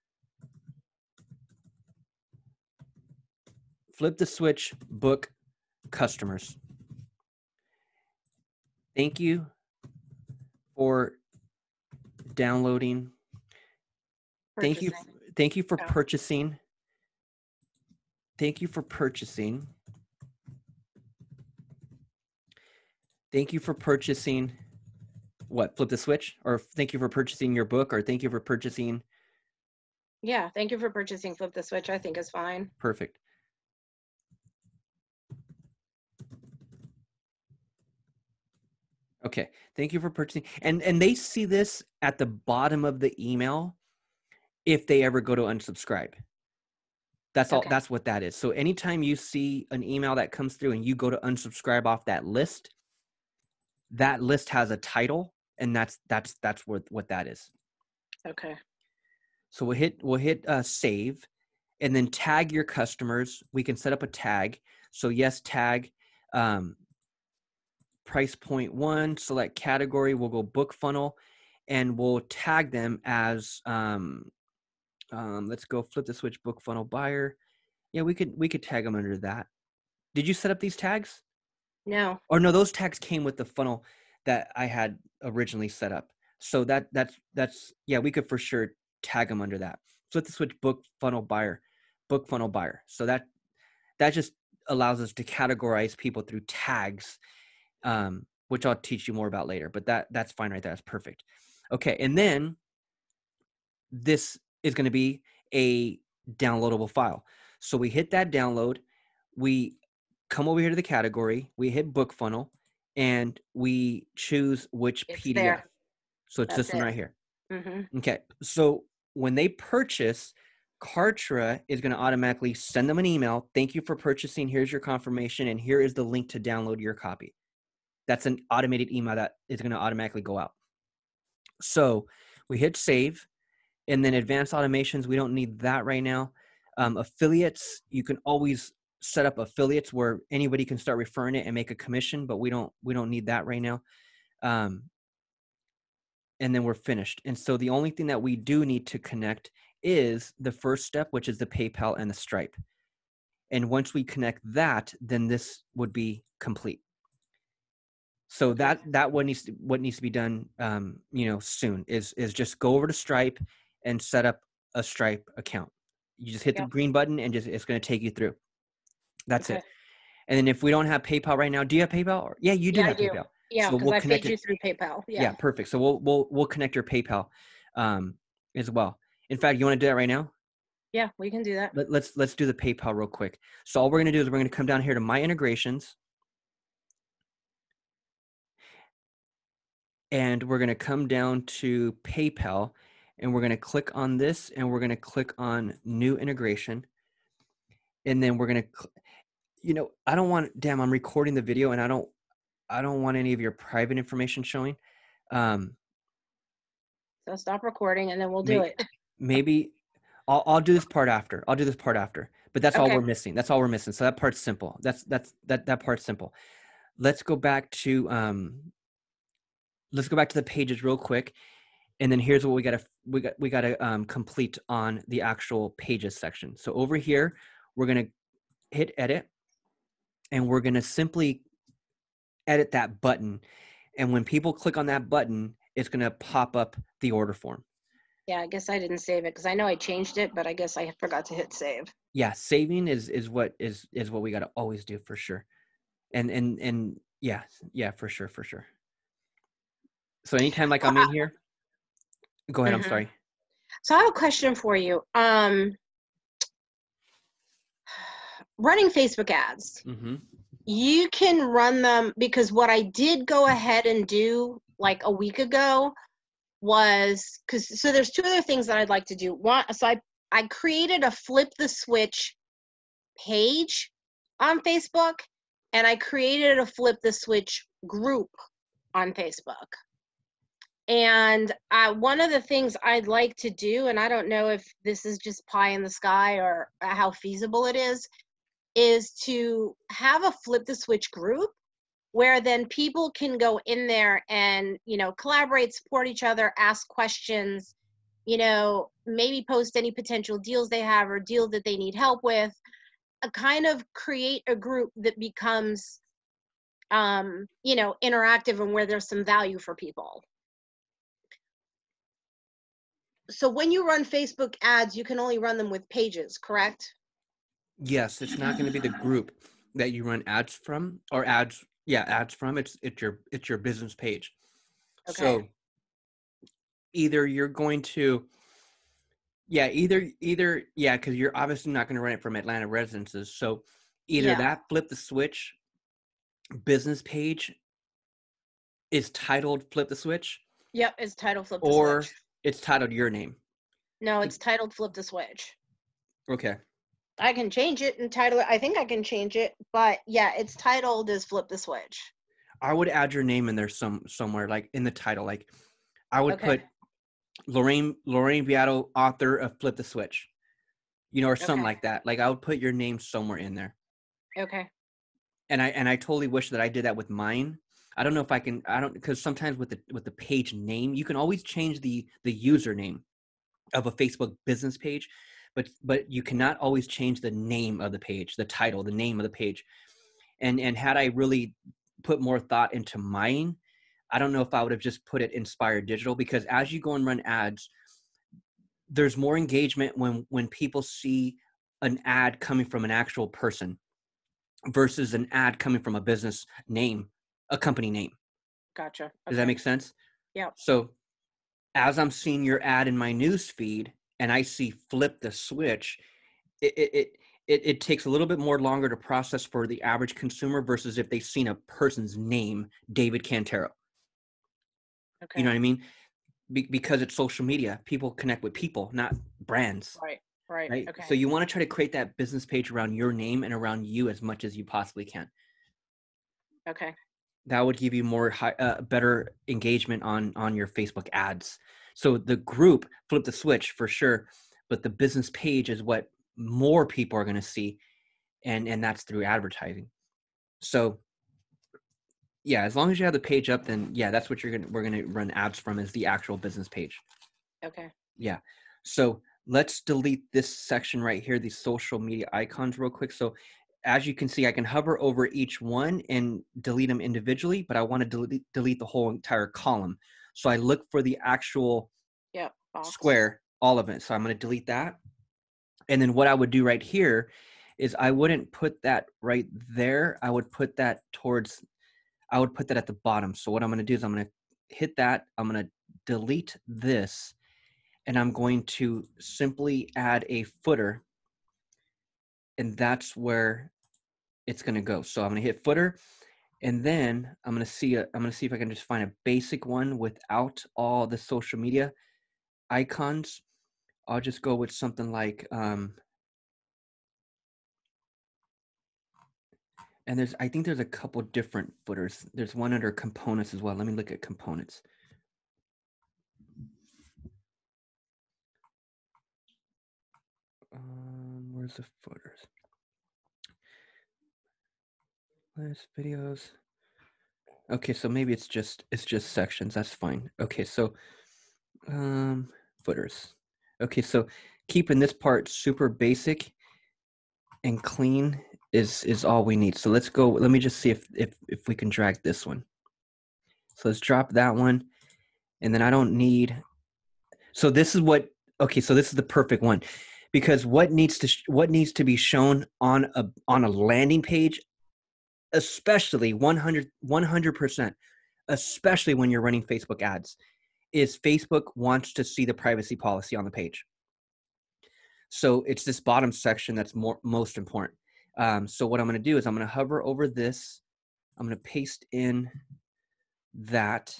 Flip the Switch book customers. Thank you for downloading. Purchasing. Thank you. Thank you for oh. purchasing. Thank you for purchasing. Thank you for purchasing what? Flip the Switch? Or thank you for purchasing your book, or thank you for purchasing. Yeah, thank you for purchasing Flip the Switch, I think is fine. Perfect. Okay, thank you for purchasing. And, and they see this at the bottom of the email if they ever go to unsubscribe. That's all. Okay. That's what that is. So anytime you see an email that comes through and you go to unsubscribe off that list, that list has a title, and that's that's that's what what that is. Okay. So we'll hit we'll hit uh, save, and then tag your customers. We can set up a tag. So yes, tag, um, price point one. Select category. We'll go book funnel, and we'll tag them as. Um, um, let's go Flip the Switch book funnel buyer. Yeah, we could we could tag them under that. Did you set up these tags? No. Or no, those tags came with the funnel that I had originally set up. So that that's, that's yeah, we could for sure tag them under that. Flip the Switch book funnel buyer, book funnel buyer. So that, that just allows us to categorize people through tags, um, which I'll teach you more about later, but that that's fine right there. That's perfect. Okay. And then this is going to be a downloadable file. So we hit that download. We come over here to the category, we hit book funnel, and we choose which it's P D F. There. So it's That's this one it. Right here. Mm-hmm. Okay. So when they purchase, Kartra is going to automatically send them an email. Thank you for purchasing. Here's your confirmation. And here is the link to download your copy. That's an automated email that is going to automatically go out. So we hit save, and then advanced automations. We don't need that right now. Um, affiliates, you can always set up affiliates where anybody can start referring it and make a commission, but we don't, we don't need that right now. Um, and then we're finished. And so the only thing that we do need to connect is the first step, which is the PayPal and the Stripe. And once we connect that, then this would be complete. So that, that what needs to, what needs to be done, um, you know, soon is, is just go over to Stripe and set up a Stripe account. You just hit yeah. the green button and just, it's going to take you through. That's okay. it. And then if we don't have PayPal right now, do you have PayPal? Or, yeah, you do yeah, have do. PayPal. Yeah, because so we'll I paid you through PayPal. Yeah. yeah, perfect. So we'll we'll we'll connect your PayPal um, as well. In fact, you want to do that right now? Yeah, we can do that. Let, let's let's do the PayPal real quick. So all we're going to do is we're going to come down here to My Integrations, and we're going to come down to PayPal, and we're going to click on this, and we're going to click on New Integration, and then we're going to. Cl- You know, I don't want, damn, I'm recording the video and I don't, I don't want any of your private information showing. Um, so stop recording and then we'll do may, it. Maybe I'll, I'll do this part after. I'll do this part after, but that's okay. all we're missing. That's all we're missing. So that part's simple. That's, that's, that, that part's simple. Let's go back to, um, let's go back to the pages real quick. And then here's what we gotta, we got, we gotta um, complete on the actual pages section. So over here, we're going to hit edit. And we're going to simply edit that button. And when people click on that button, it's going to pop up the order form. Yeah, I guess I didn't save it because I know I changed it, but I guess I forgot to hit save. Yeah, saving is is what is is what we got to always do for sure. And and and yeah, yeah, for sure, for sure. So anytime like I'm in here, go ahead. Mm-hmm. I'm sorry. So I have a question for you. Um, running Facebook ads, mm-hmm. you can run them because what I did go ahead and do like a week ago was because so there's two other things that I'd like to do. One, so I I created a Flip the Switch page on Facebook, and I created a Flip the Switch group on Facebook. And I, one of the things I'd like to do, and I don't know if this is just pie in the sky or how feasible it is, is to have a Flip the Switch group where then people can go in there and, you know, collaborate, support each other, ask questions, you know, maybe post any potential deals they have or deal that they need help with, a kind of create a group that becomes, um, you know, interactive and where there's some value for people. So when you run Facebook ads, you can only run them with pages, correct? Yes, it's not going to be the group that you run ads from or ads. Yeah, ads from it's it's your it's your business page. Okay. So either you're going to, yeah, either either yeah, because you're obviously not going to run it from Atlanta Residences. So either yeah. that Flip the Switch business page is titled Flip the Switch. Yep, it's titled Flip the Switch. Or it's titled your name. No, it's titled Flip the Switch. Okay. I can change it and title it. I think I can change it, but yeah, it's titled as Flip the Switch. I would add your name in there some somewhere, like in the title. Like I would okay. put Lorraine Lorraine Beato, author of Flip the Switch, you know, or something okay. like that. Like I would put your name somewhere in there. Okay. And I and I totally wish that I did that with mine. I don't know if I can. I don't because sometimes with the with the page name, you can always change the the username of a Facebook business page. But but you cannot always change the name of the page, the title, the name of the page. And and had I really put more thought into mine, I don't know if I would have just put it Inspire Digital, because as you go and run ads, there's more engagement when when people see an ad coming from an actual person versus an ad coming from a business name, a company name. Gotcha. Okay. Does that make sense? Yeah. So as I'm seeing your ad in my news feed, and I see Flip the Switch, it, it it it takes a little bit more longer to process for the average consumer versus if they've seen a person's name, David Cantero. Okay. You know what I mean? Be- because it's social media, people connect with people, not brands. Right, right, right? Okay. So you want to try to create that business page around your name and around you as much as you possibly can. Okay. That would give you more high, uh, better engagement on on your Facebook ads. So the group, Flip the Switch for sure, but the business page is what more people are going to see, and, and that's through advertising. So yeah, as long as you have the page up, then yeah, that's what you're going to, we're going to run ads from is the actual business page. Okay. Yeah. So let's delete this section right here, these social media icons real quick. So as you can see, I can hover over each one and delete them individually, but I want to delete, delete the whole entire column. So I look for the actual yep, square, all of it. So I'm going to delete that. And then what I would do right here is I wouldn't put that right there. I would put that towards, I would put that at the bottom. So what I'm going to do is I'm going to hit that. I'm going to delete this. And I'm going to simply add a footer. And that's where it's going to go. So I'm going to hit footer. And then I'm gonna see. A, I'm gonna see if I can just find a basic one without all the social media icons. I'll just go with something like. Um, and there's, I think there's a couple different footers. There's one under components as well. Let me look at components. Um, where's the footers? There's videos. Okay, so maybe it's just it's just sections. That's fine. Okay, so um, footers. Okay, so keeping this part super basic and clean is is all we need. So let's go. Let me just see if if if we can drag this one. So let's drop that one, and then I don't need. So this is what, okay, so this is the perfect one, because what needs to, what needs to be shown on a, on a landing page, especially one hundred percent, especially when you're running Facebook ads, is Facebook wants to see the privacy policy on the page. So it's this bottom section that's more, most important. Um, so what I'm going to do is I'm going to hover over this. I'm going to paste in that,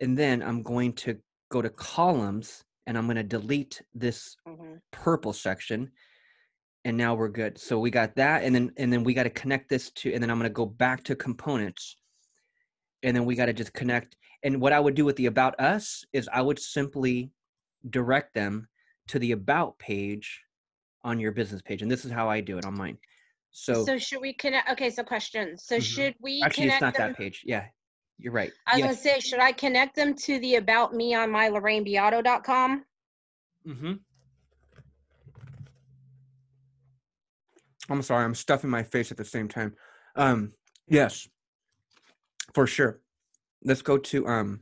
and then I'm going to go to columns, and I'm going to delete this mm-hmm. purple section. And now we're good. So we got that. And then, and then we got to connect this to, and then I'm going to go back to components, and then we got to just connect. And what I would do with the about us is I would simply direct them to the about page on your business page. And this is how I do it on mine. So, so should we connect? Okay. So questions. So mm-hmm. should we Actually, connect it's not them? That page. Yeah, you're right. I was yes. going to say, should I connect them to the about me on my Lorraine Beato dot com? Mm-hmm. I'm sorry, I'm stuffing my face at the same time. Um, yes, for sure. Let's go to. Um,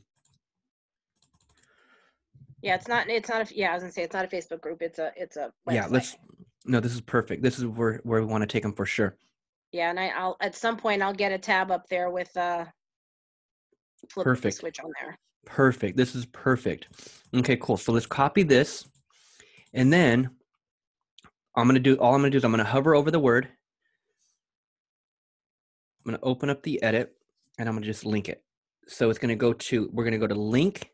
yeah, it's not. It's not. A, yeah, I was gonna say it's not a Facebook group. It's a. It's a. Website. Yeah. Let's. No, this is perfect. This is where where we want to take them for sure. Yeah, and I, I'll at some point I'll get a tab up there with. Uh, flip perfect. The switch on there. Perfect. This is perfect. Okay, cool. So let's copy this, and then. I'm going to do, all I'm going to do is I'm going to hover over the word. I'm going to open up the edit, and I'm going to just link it. So it's going to go to, we're going to go to link,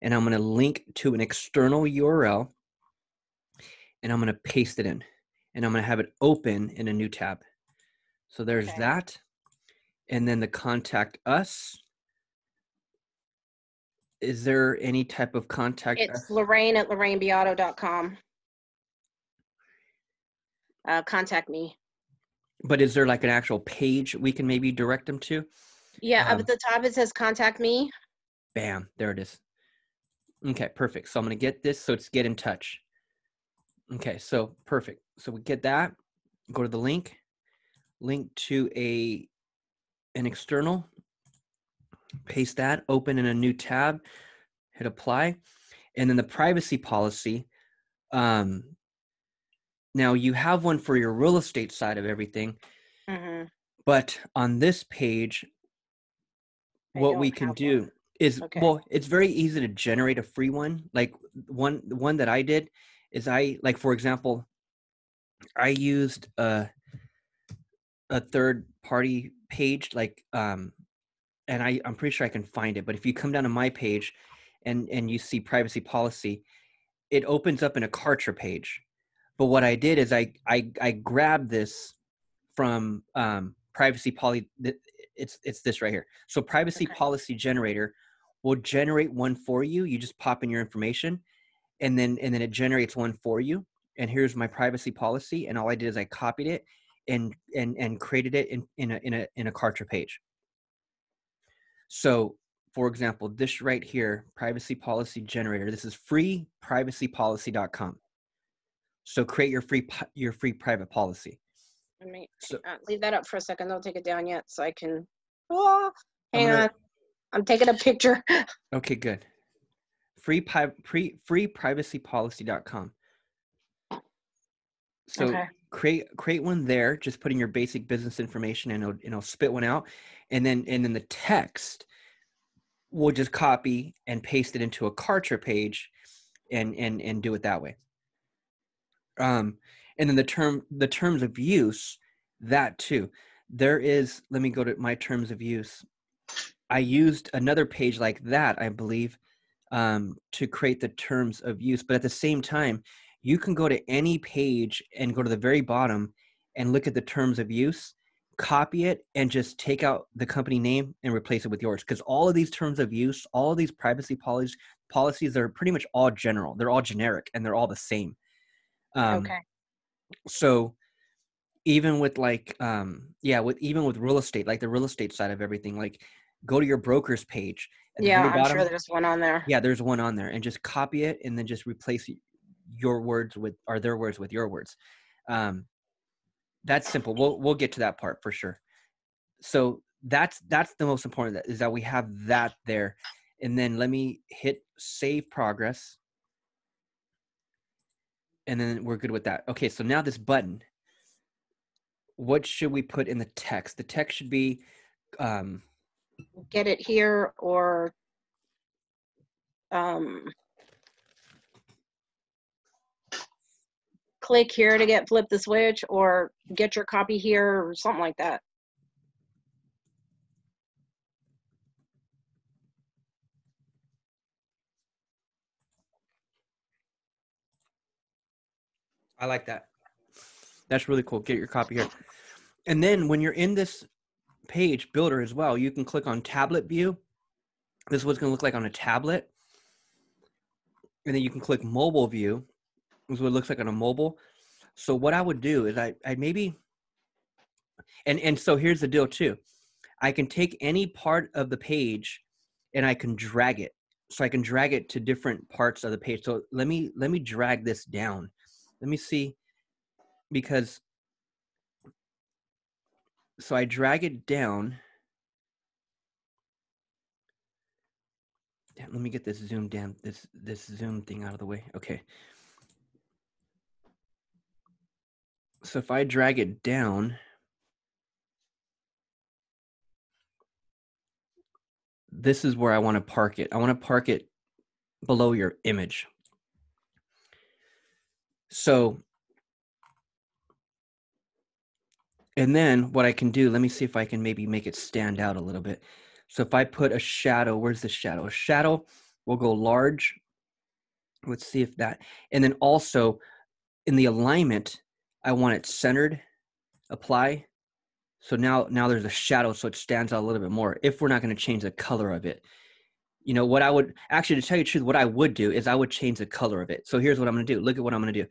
and I'm going to link to an external U R L, and I'm going to paste it in, and I'm going to have it open in a new tab. So there's okay. that. And then the contact us. Is there any type of contact? It's us? Lorraine at Lorraine Beato dot com. Uh, contact me. But is there like an actual page we can maybe direct them to? Yeah, um, up at the top it says contact me. Bam, there it is. Okay, perfect. So I'm going to get this. So it's get in touch. Okay, so perfect. So we get that. Go to the link. Link to a an external. Paste that. Open in a new tab. Hit apply. And then the privacy policy. Um, Now you have one for your real estate side of everything, mm-hmm. but on this page, I what we can do one. Is, okay. well, it's very easy to generate a free one. Like one, one that I did is I, like, for example, I used a, a third party page, like, um, and I, I'm pretty sure I can find it, but if you come down to my page and, and you see privacy policy, it opens up in a Kartra page. But what I did is I I, I grabbed this from um, privacy policy. It's it's this right here. So privacy okay. policy generator will generate one for you. You just pop in your information, and then and then it generates one for you. And here's my privacy policy. And all I did is I copied it and and and created it in in a in a in a Kartra page. So for example, this right here, privacy policy generator. This is free privacy policy dot com. So create your free your free private policy. Let me so, uh, leave that up for a second. Don't take it down yet, so I can. Oh, hang I'm gonna, on, I'm taking a picture. Okay, good. Free pre free privacy policy dot com. So okay. create create one there. Just put in your basic business information, and it'll, and it'll spit one out. And then and then the text, we'll just copy and paste it into a Kartra page, and and and do it that way. Um, and then the term, the terms of use, that too, there is, let me go to my terms of use. I used another page like that, I believe, um, to create the terms of use. But at the same time, you can go to any page and go to the very bottom and look at the terms of use, copy it, and just take out the company name and replace it with yours. Because all of these terms of use, all of these privacy policies, policies are pretty much all general. They're all generic, and they're all the same. Um, okay. So even with like, um, yeah, with, even with real estate, like the real estate side of everything, like go to your broker's page. And yeah, I'm bottom, sure there's one on there. Yeah, there's one on there, and just copy it and then just replace your words with, or their words with your words. Um, that's simple. We'll, we'll get to that part for sure. So that's, that's the most important, is that we have that there. And then let me hit save progress. and then we're good with that. Okay, so now this button, what should we put in the text? The text should be um, get it here, or um, click here to get Flip the Switch, or get your copy here, or something like that. I like that. That's really cool. Get your copy here. And then when you're in this page builder as well, you can click on tablet view. This is what it's going to look like on a tablet. And then you can click mobile view. This is what it looks like on a mobile. So what I would do is I, I maybe, and, and so here's the deal too. I can take any part of the page and I can drag it. So I can drag it to different parts of the page. So let me, let me drag this down. Let me see, because, so I drag it down. Damn, let me get this zoom down, this, this zoom thing out of the way. Okay. So if I drag it down, this is where I want to park it. I want to park it below your image. So, and then what I can do, let me see if I can maybe make it stand out a little bit. So if I put a shadow, where's the shadow? A shadow will go large. Let's see if that, and then also in the alignment, I want it centered, apply. So now, now there's a shadow, so it stands out a little bit more if we're not gonna change the color of it. You know, what I would, actually to tell you the truth, what I would do is I would change the color of it. So here's what I'm gonna do. Look at what I'm gonna do.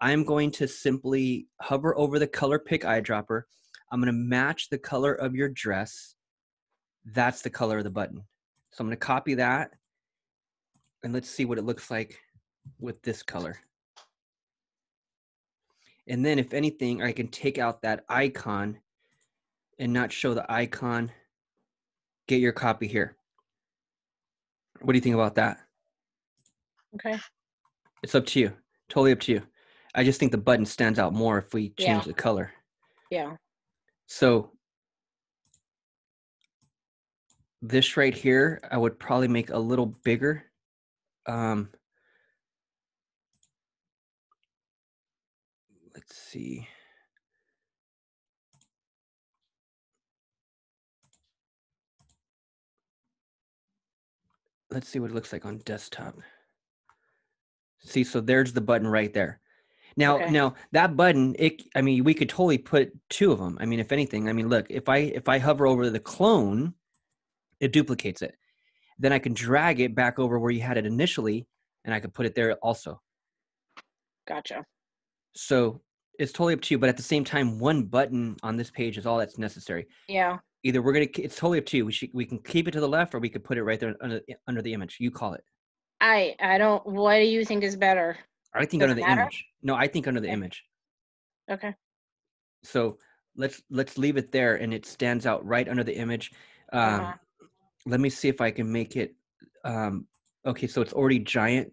I'm going to simply hover over the color pick eyedropper. I'm gonna match the color of your dress. That's the color of the button. So I'm gonna copy that and let's see what it looks like with this color. And then if anything, I can take out that icon and not show the icon. Get your copy here. What do you think about that? Okay. It's up to you. Totally up to you. I just think the button stands out more if we change yeah. the color. Yeah. So this right here, I would probably make a little bigger. Um, let's see. Let's see what it looks like on desktop. See, so there's the button right there. Now, okay. now that button, it, I mean, we could totally put two of them. I mean, if anything, I mean, look, if I, if I hover over the clone, it duplicates it. Then I can drag it back over where you had it initially and I could put it there also. Gotcha. So it's totally up to you, but at the same time, one button on this page is all that's necessary. Yeah. Either we're going to, it's totally up to you. We should, we can keep it to the left or we could put it right there under, under the image. You call it. I, I don't, what do you think is better? I think Does under the matter? image. No, I think under the okay. image. Okay. So let's, let's leave it there and it stands out right under the image. Um, uh-huh. Let me see if I can make it. Um, okay. So it's already giant.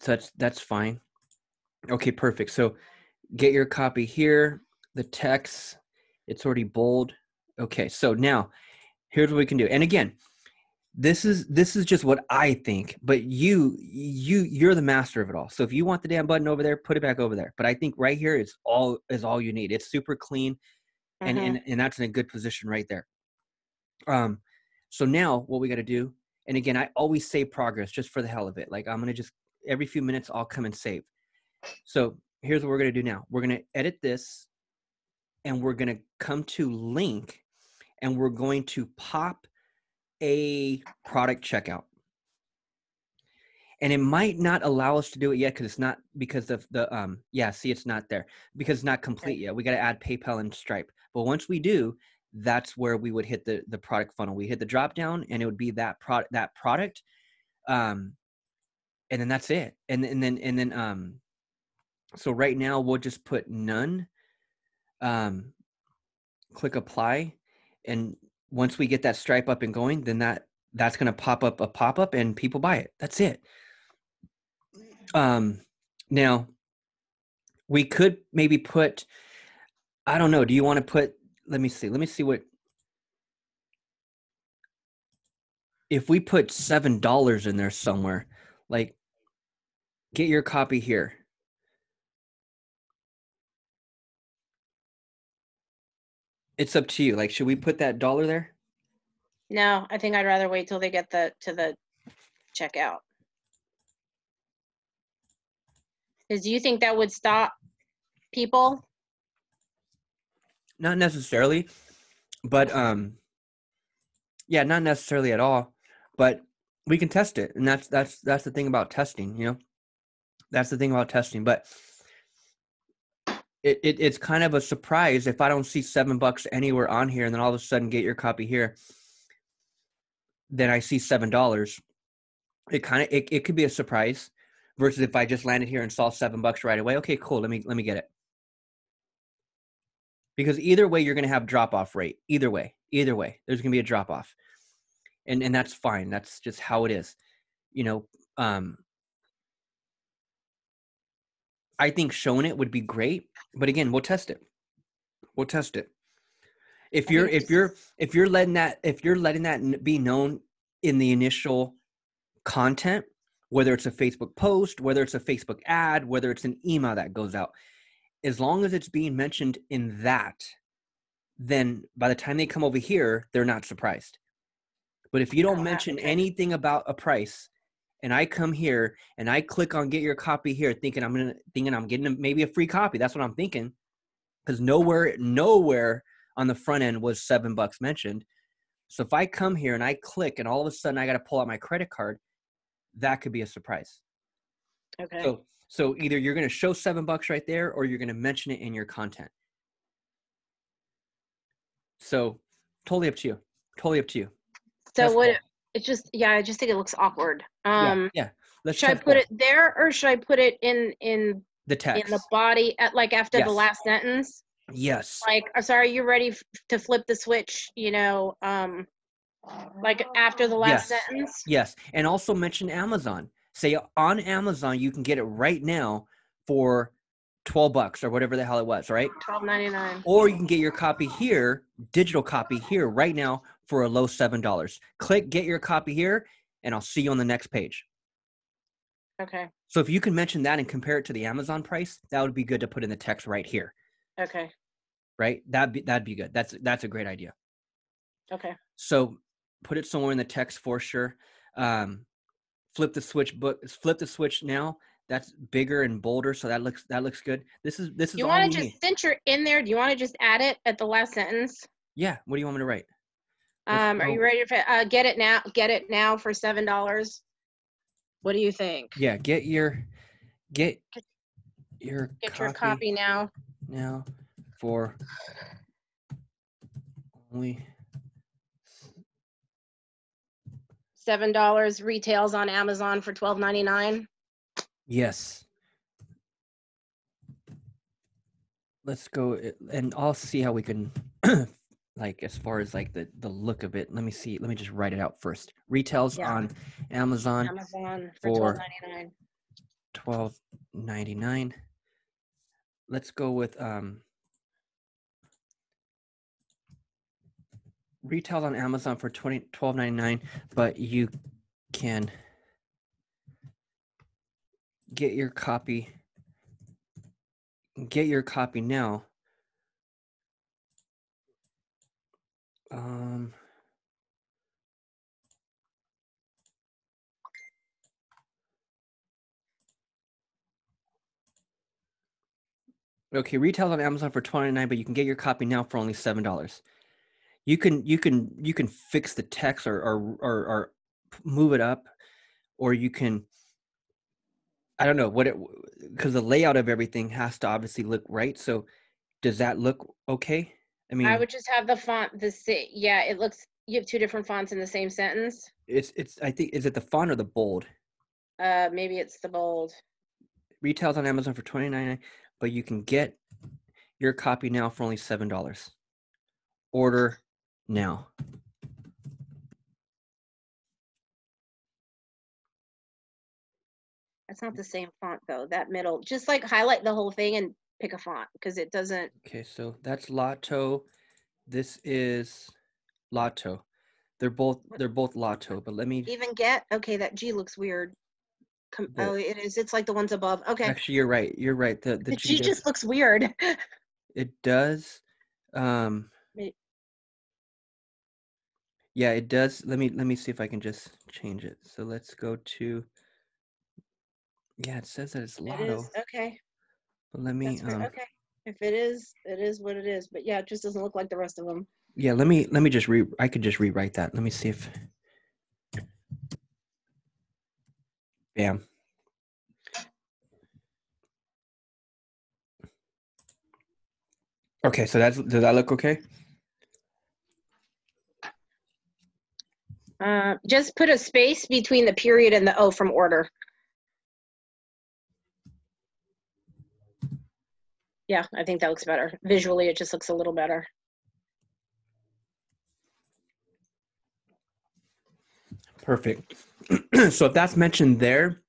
So that's, that's fine. Okay. Perfect. So get your copy here, the text, it's already bold. Okay, so now here's what we can do. And again, this is this is just what I think, but you you you're the master of it all. So if you want the damn button over there, put it back over there. But I think right here is all is all you need. It's super clean and mm-hmm. and, and that's in a good position right there. Um so now what we gotta do, and again, I always save progress just for the hell of it. Like I'm gonna just every few minutes I'll come and save. So here's what we're gonna do now. We're gonna edit this and we're gonna come to link. And we're going to pop a product checkout. And it might not allow us to do it yet because it's not because of the, um, yeah, see, it's not there because it's not complete yet. We got to add PayPal and Stripe. But once we do, that's where we would hit the, the product funnel. We hit the drop down and it would be that product, that product. Um, and then that's it. And, and then, and then, um, so right now we'll just put none, um, click apply. And once we get that Stripe up and going, then that that's going to pop up a pop-up and people buy it. That's it. Um, now, We could maybe put, I don't know, do you want to put, let me see, let me see what, if we put seven dollars in there somewhere, like get your copy here. It's up to you. Like, should we put that dollar there? No, I think I'd rather wait till they get the to the checkout. Because do you think that would stop people? Not necessarily, but um, yeah, not necessarily at all. But we can test it, and that's that's that's the thing about testing, you know. That's the thing about testing, but. It, it it's kind of a surprise if I don't see seven bucks anywhere on here, and then all of a sudden get your copy here. Then I see seven dollars. It kind of it, it could be a surprise, versus if I just landed here and saw seven bucks right away. Okay, cool. Let me let me get it. Because either way, you're going to have drop off rate. Either way, either way, there's going to be a drop off, and and that's fine. That's just how it is. You know, um, I think showing it would be great. But again, we'll test it. We'll test it. If you're if you're if you're letting that if you're letting that be known in the initial content, whether it's a Facebook post, whether it's a Facebook ad, whether it's an email that goes out, as long as it's being mentioned in that, then by the time they come over here, they're not surprised. But if you don't mention anything about a price, and I come here and I click on get your copy here thinking I'm gonna thinking I'm getting a, maybe a free copy. That's what I'm thinking. Because nowhere, nowhere on the front end was seven bucks mentioned. So if I come here and I click and all of a sudden I got to pull out my credit card, that could be a surprise. Okay. So, so either you're going to show seven bucks right there or you're going to mention it in your content. So totally up to you. Totally up to you. So what it, it just, yeah, I just think it looks awkward. Um, yeah, yeah. Let's should I put that. It there or should I put it in, in the text in the body at like after yes. the last sentence? Yes. Like, I'm sorry, you're ready f- to flip the switch, you know, um, like after the last yes. sentence. Yes. And also mention Amazon. Say on Amazon, you can get it right now for twelve bucks or whatever the hell it was, right? twelve ninety-nine. Or you can get your copy here, digital copy here right now for a low seven dollars. Click, get your copy here. And I'll see you on the next page. Okay. So if you can mention that and compare it to the Amazon price, that would be good to put in the text right here. Okay. Right? That'd be, that'd be good. That's, that's a great idea. Okay. So put it somewhere in the text for sure. Um, flip the switch book, flip the switch now. That's bigger and bolder. So that looks, that looks good. This is, this is you want to just, since you're in there, do you want to just add it at the last sentence? Yeah. What do you want me to write? Um, are you ready to uh, get it now? Get it now for seven dollars. What do you think? Yeah, get your get your get copy your copy now. Now for only seven dollars. Retails on Amazon for twelve ninety-nine. Yes. Let's go, and I'll see how we can. Like as far as like the, the look of it, let me see. Let me just write it out first. Retails yeah. on Amazon, Amazon for twelve ninety-nine. twelve ninety-nine. Let's go with um, retails on Amazon for twelve ninety-nine, but you can get your copy. Get your copy now. Um, okay, retail on Amazon for twenty-nine, but you can get your copy now for only seven dollars. You can, you can, you can fix the text or, or, or, or move it up, or you can, I don't know what it, because the layout of everything has to obviously look right. So does that look okay? I mean, I would just have the font, the, yeah, it looks, you have two different fonts in the same sentence. It's, it's, I think, is it the font or the bold? Uh, maybe it's the bold. Retails on Amazon for twenty-nine dollars, but you can get your copy now for only seven dollars. Order now. That's not the same font though. That middle, just like highlight the whole thing and pick a font because it doesn't. Okay, so that's Lotto. This is Lotto. They're both they're both Lotto, but let me even get okay. That G looks weird. Com oh, it is. It's like the ones above. Okay. Actually, you're right. You're right. The the, the G, G does, just looks weird. It does. Um. Wait. Yeah, it does. Let me let me see if I can just change it. So let's go to. Yeah, it says that it's Lotto. It is, okay. But let me. Um, okay. If it is, it is what it is. But yeah, it just doesn't look like the rest of them. Yeah, let me let me just re. I could just rewrite that. Let me see if. Bam. Okay, so that's does that look okay? Uh, just put a space between the period and the O from order. Yeah, I think that looks better. Visually, it just looks a little better. Perfect. So if that's mentioned there,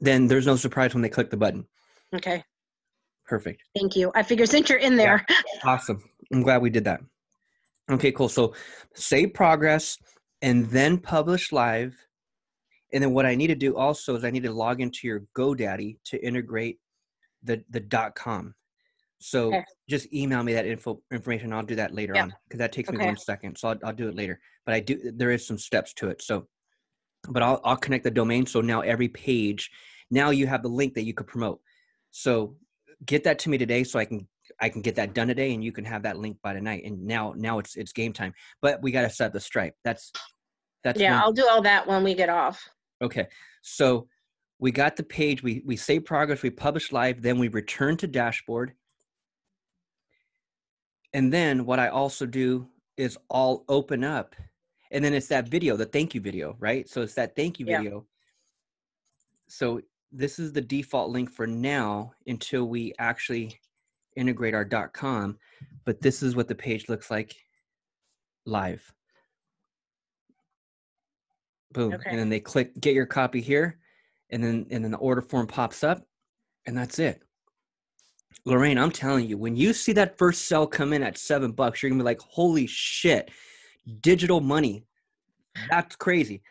then there's no surprise when they click the button. Okay. Perfect. Thank you. I figure since you're in there. Yeah. Awesome. I'm glad we did that. Okay, cool. So save progress and then publish live. And then what I need to do also is I need to log into your GoDaddy to integrate the, the .com. So okay. Just email me that info information. I'll do that later yeah. on because that takes okay. me one second. So I'll, I'll do it later. But I do. There is some steps to it. So, but I'll I'll connect the domain. So now every page, now you have the link that you could promote. So get that to me today, so I can I can get that done today, and you can have that link by tonight. And now now it's it's game time. But we got to set the Stripe. That's that's yeah. One. I'll do all that when we get off. Okay. So we got the page. We we save progress. We publish live. Then we return to dashboard. And then what I also do is I'll open up, and then it's that video, the thank you video, right? So it's that thank you yeah. video. So this is the default link for now until we actually integrate our .com, but this is what the page looks like live. Boom. Okay. And then they click get your copy here, and then and then the order form pops up, and that's it. Lorraine, I'm telling you, when you see that first sale come in at seven bucks, you're gonna be like, holy shit, digital money. That's crazy.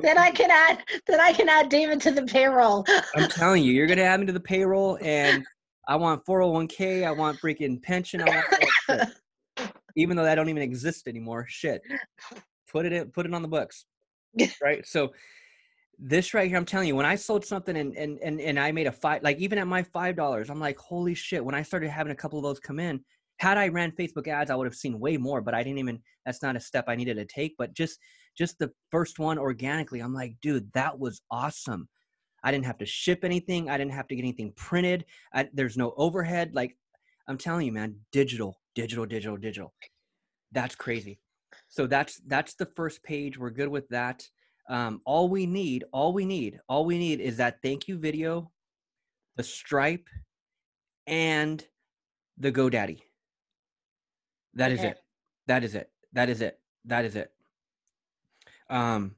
Then I can add then I can add David to the payroll. I'm telling you, you're gonna add me to the payroll, and I want four oh one K, I want freaking pension, I want even though that don't even exist anymore. Shit. Put it in, put it on the books. Right? So this right here, I'm telling you, when I sold something and, and, and, and I made a five, like even at my five dollars, I'm like, holy shit. When I started having a couple of those come in, had I ran Facebook ads, I would have seen way more, but I didn't even, that's not a step I needed to take, but just, just the first one organically, I'm like, dude, that was awesome. I didn't have to ship anything. I didn't have to get anything printed. I, there's no overhead. Like I'm telling you, man, digital, digital, digital, digital. That's crazy. So that's, that's the first page. We're good with that. Um, all we need, all we need, all we need is that thank you video, the Stripe, and the GoDaddy. That okay. is it. That is it. That is it. That is it. Um,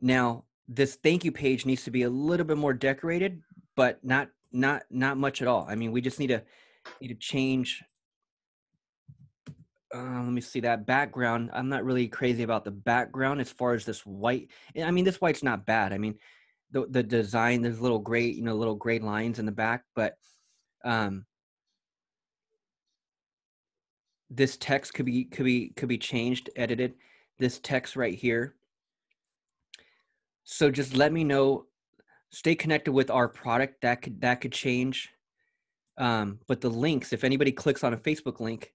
now this thank you page needs to be a little bit more decorated, but not, not, not much at all. I mean, we just need to need to change. Uh, let me see that background. I'm not really crazy about the background as far as this white. I mean, this white's not bad. I mean, the, the design, there's little gray, you know, little gray lines in the back, but um, this text could be, could be, could be changed, edited, this text right here. So just let me know, stay connected with our product. That could, that could change. Um, but the links, if anybody clicks on a Facebook link,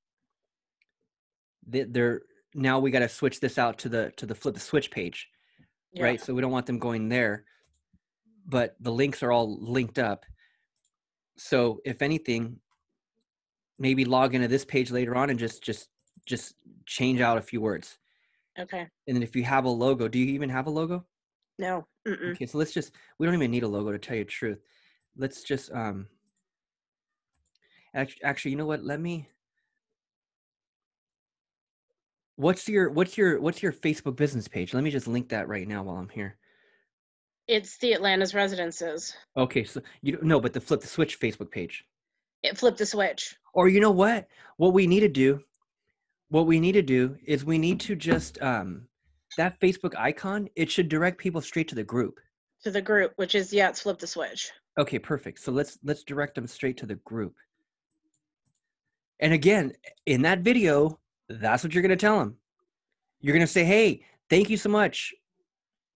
they're now we got to switch this out to the to the flip the switch page, yeah. right? So we don't want them going there, but the links are all linked up. So if anything, maybe log into this page later on and just just just change out a few words. Okay. And then if you have a logo, do you even have a logo? No. Mm-mm. Okay, so let's just we don't even need a logo to tell you the truth. Let's just um. Actually, actually, you know what? Let me. What's your, what's your, what's your Facebook business page? Let me just link that right now while I'm here. It's the Atlanta's Residences. Okay, so you no, but the Flip the Switch Facebook page. It Flip the Switch. Or you know what? What we need to do, what we need to do is we need to just um, that Facebook icon. It should direct people straight to the group. To the group, which is yeah, it's Flip the Switch. Okay, perfect. So let's let's direct them straight to the group. And again, in that video, that's what you're going to tell them. You're going to say, "Hey, thank you so much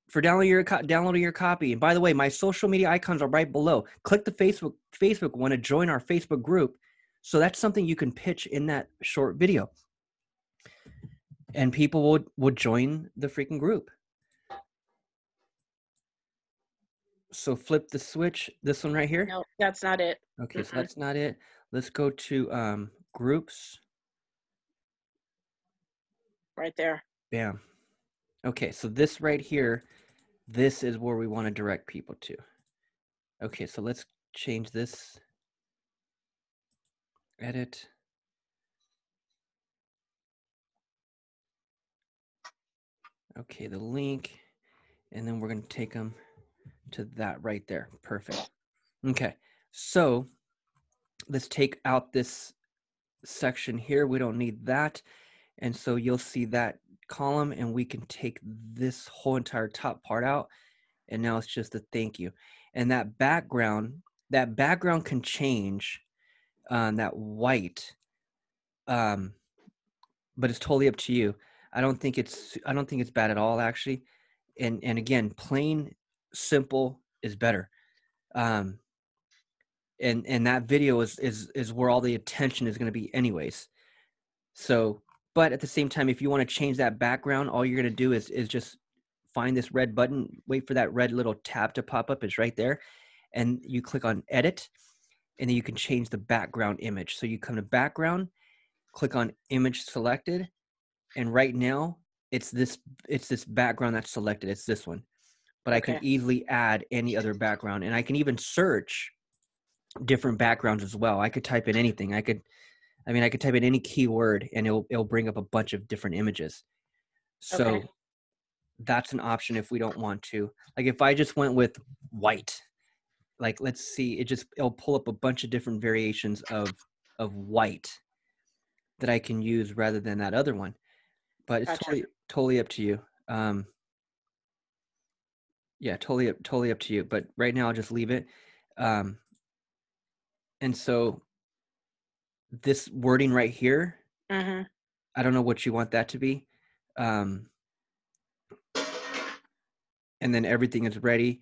for downloading your downloading your copy. And by the way, my social media icons are right below. Click the Facebook Facebook one to join our Facebook group." So that's something you can pitch in that short video, and people will will join the freaking group. So Flip the Switch. This one right here. No, that's not it. Okay, mm-hmm. So that's not it. Let's go to um, groups. Right there. Bam. Okay, so this right here, this is where we want to direct people to. Okay, so let's change this. Edit. Okay, the link. And then we're going to take them to that right there. Perfect. Okay, so let's take out this section here. We don't need that. And so you'll see that column, and we can take this whole entire top part out, and now it's just a thank you. And that background, that background can change on um, that white, um, but it's totally up to you. I don't think it's I don't think it's bad at all, actually. And and again, plain simple is better. Um, and and that video is is is where all the attention is going to be, anyways. So. But at the same time, if you want to change that background, all you're going to do is, is just find this red button, wait for that red little tab to pop up. It's right there. And you click on edit, and then you can change the background image. So you come to background, click on image selected. And right now it's this, it's this background that's selected. It's this one, but okay. I can easily add any other background, and I can even search different backgrounds as well. I could type in anything. I could, I mean, I could type in any keyword, and it'll it'll bring up a bunch of different images. So okay. That's an option if we don't want to. Like if I just went with white, like let's see, it just it'll pull up a bunch of different variations of of white that I can use rather than that other one. But it's gotcha. totally totally up to you. Um, yeah, totally up totally up to you. But right now, I'll just leave it. Um, and so. This wording right here, mm-hmm. I don't know what you want that to be. Um, and then everything is ready.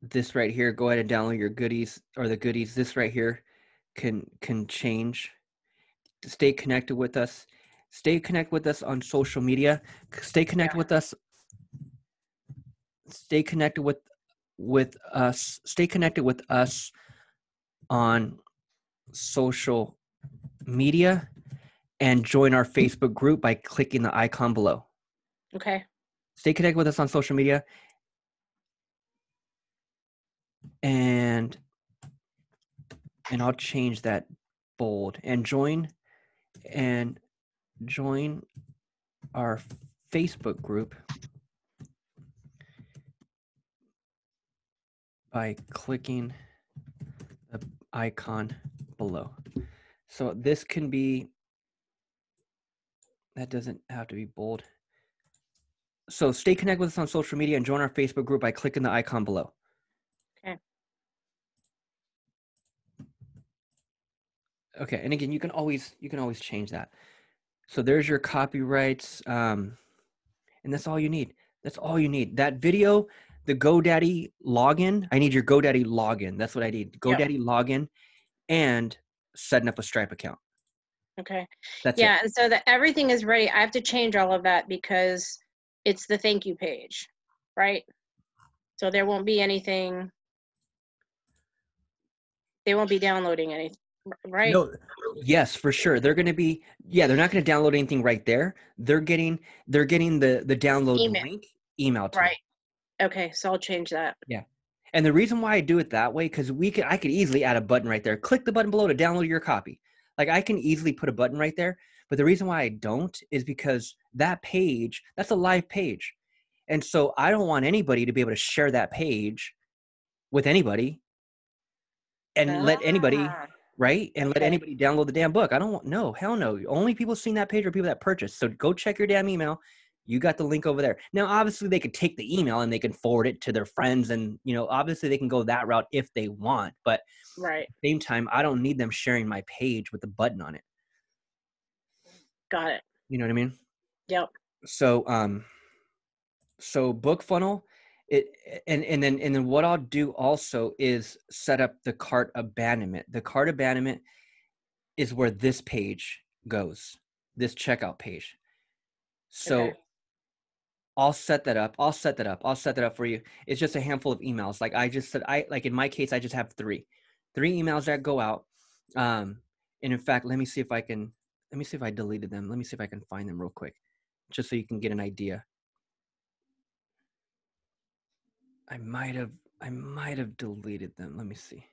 This right here, go ahead and download your goodies or the goodies. This right here can can change. Stay connected with us. Stay connected with us on social media. Stay connected yeah. with us. Stay connected with with us. Stay connected with us on social media, and join our Facebook group by clicking the icon below. Okay. Stay connected with us on social media, and and I'll change that bold and join and join our Facebook group by clicking the icon below. So this can be, that doesn't have to be bold. So stay connected with us on social media and join our Facebook group by clicking the icon below. Okay. Okay. And again, you can always, you can always change that. So there's your copyrights. Um, and that's all you need. That's all you need. That video, the GoDaddy login. I need your GoDaddy login. That's what I need. GoDaddy yep. login. And setting up a Stripe account. Okay. That's yeah. It. And so that everything is ready. I have to change all of that because it's the thank you page, right? So there won't be anything. They won't be downloading anything, right? No. Yes, for sure. They're going to be, yeah, they're not going to download anything right there. They're getting, they're getting the, the download email. link emailed to right. them. Okay. So I'll change that. Yeah. And the reason why I do it that way, because we could, I could easily add a button right there. Click the button below to download your copy. Like I can easily put a button right there. But the reason why I don't is because that page, that's a live page. And so I don't want anybody to be able to share that page with anybody and ah. let anybody, right? And okay. let anybody download the damn book. I don't want, no, hell no. Only people seeing that page are people that purchase. So go check your damn email. You got the link over there. Now, obviously they could take the email and they can forward it to their friends. And, you know, obviously they can go that route if they want, but right. at the same time, I don't need them sharing my page with the button on it. Got it. You know what I mean? Yep. So, um, so book funnel it, and, and then, and then what I'll do also is set up the cart abandonment. The cart abandonment is where this page goes, this checkout page. So okay. I'll set that up. I'll set that up. I'll set that up for you. It's just a handful of emails. Like I just said, I, like in my case, I just have three, three emails that go out. Um, and in fact, let me see if I can, let me see if I deleted them. Let me see if I can find them real quick, just so you can get an idea. I might've, I might've deleted them. Let me see.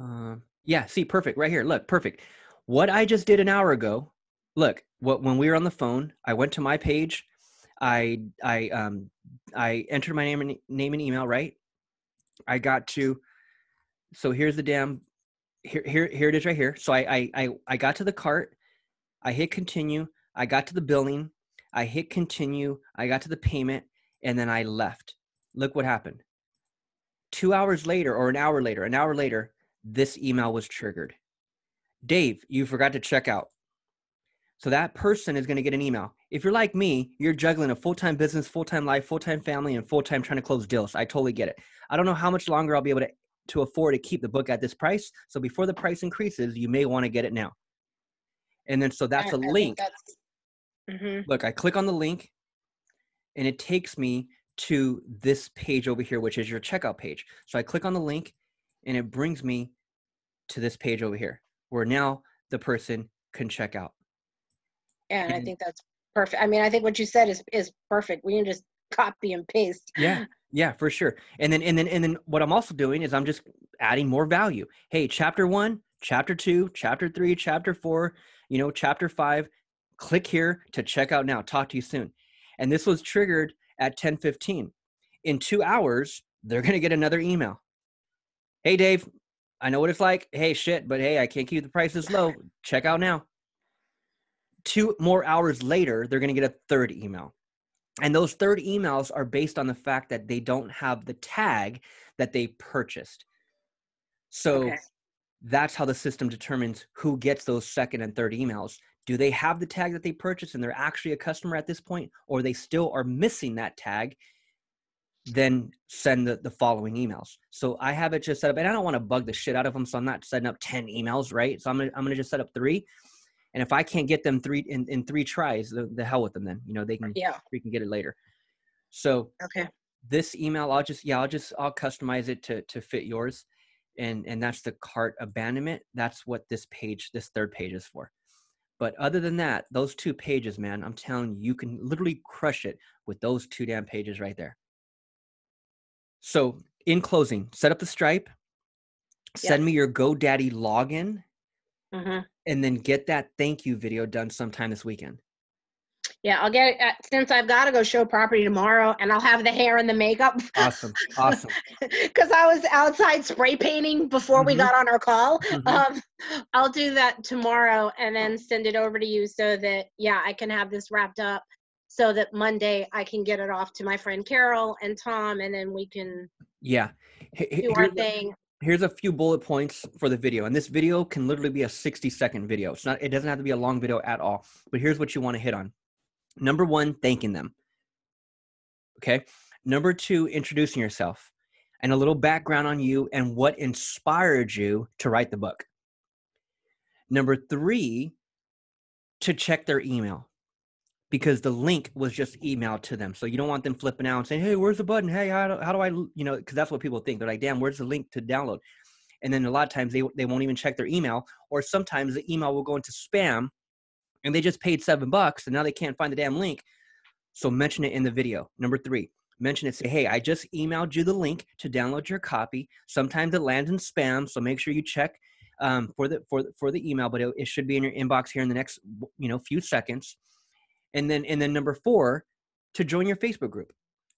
Um, yeah, see, perfect right here. Look, perfect. What I just did an hour ago, look, what, when we were on the phone, I went to my page. I, I, um, I entered my name and name and email, right? I got to, so here's the damn, here, here, here it is right here. So I, I, I, I got to the cart, I hit continue. I got to the billing, I hit continue. I got to the payment and then I left. Look what happened. Two hours later, or an hour later, an hour later, this email was triggered. Dave, you forgot to check out. So that person is going to get an email. If you're like me, you're juggling a full-time business, full-time life, full-time family, and full-time trying to close deals. I totally get it. I don't know how much longer I'll be able to, to afford to keep the book at this price. So before the price increases, you may want to get it now. And then, so that's I, a I link. That's, mm-hmm. Look, I click on the link and it takes me to this page over here, which is your checkout page. So I click on the link and it brings me to this page over here where now the person can check out. Yeah, and I think that's perfect. I mean, I think what you said is, is perfect. We can just copy and paste. Yeah. Yeah, for sure. And then, and then, and then what I'm also doing is I'm just adding more value. Hey, chapter one, chapter two, chapter three, chapter four, you know, chapter five, click here to check out now, talk to you soon. And this was triggered at ten fifteen. In two hours, they're going to get another email. Hey, Dave, I know what it's like. Hey, shit, but hey, I can't keep the prices low. Check out now. Two more hours later, they're going to get a third email. And those third emails are based on the fact that they don't have the tag that they purchased. So okay. that's how the system determines who gets those second and third emails. Do they have the tag that they purchased and they're actually a customer at this point, or they still are missing that tag? Then send the, the following emails. So I have it just set up, and I don't want to bug the shit out of them. So I'm not setting up ten emails, right? So I'm going to, I'm going to just set up three. And if I can't get them three in, in three tries, the, the hell with them then, you know, they can, yeah. we can get it later. So okay. this email, I'll just, yeah, I'll just, I'll customize it to, to fit yours. And, and that's the cart abandonment. That's what this page, this third page is for. But other than that, those two pages, man, I'm telling you, you can literally crush it with those two damn pages right there. So in closing, set up the Stripe, yeah. send me your GoDaddy login. Mm-hmm. And then get that thank you video done sometime this weekend. Yeah, I'll get it uh, since I've got to go show property tomorrow, and I'll have the hair and the makeup. Awesome, awesome. Because I was outside spray painting before mm-hmm. we got on our call. Mm-hmm. Um, I'll do that tomorrow and then send it over to you so that, yeah, I can have this wrapped up so that Monday I can get it off to my friend Carol and Tom, and then we can yeah. hey, do our thing. Here's a few bullet points for the video. And this video can literally be a sixty second video. It's not, it doesn't have to be a long video at all, but here's what you want to hit on. Number one, thanking them. Okay. Number two, introducing yourself and a little background on you and what inspired you to write the book. Number three, to check their email because the link was just emailed to them. So you don't want them flipping out and saying, hey, where's the button? Hey, how do, how do I, you know, because that's what people think. They're like, damn, where's the link to download? And then a lot of times they, they won't even check their email, or sometimes the email will go into spam and they just paid seven bucks and now they can't find the damn link. So mention it in the video. Number three, mention it. Say, hey, I just emailed you the link to download your copy. Sometimes it lands in spam. So make sure you check um, for, the, for, the, for the email, but it, it should be in your inbox here in the next, you know, few seconds. And then, and then number four, to join your Facebook group.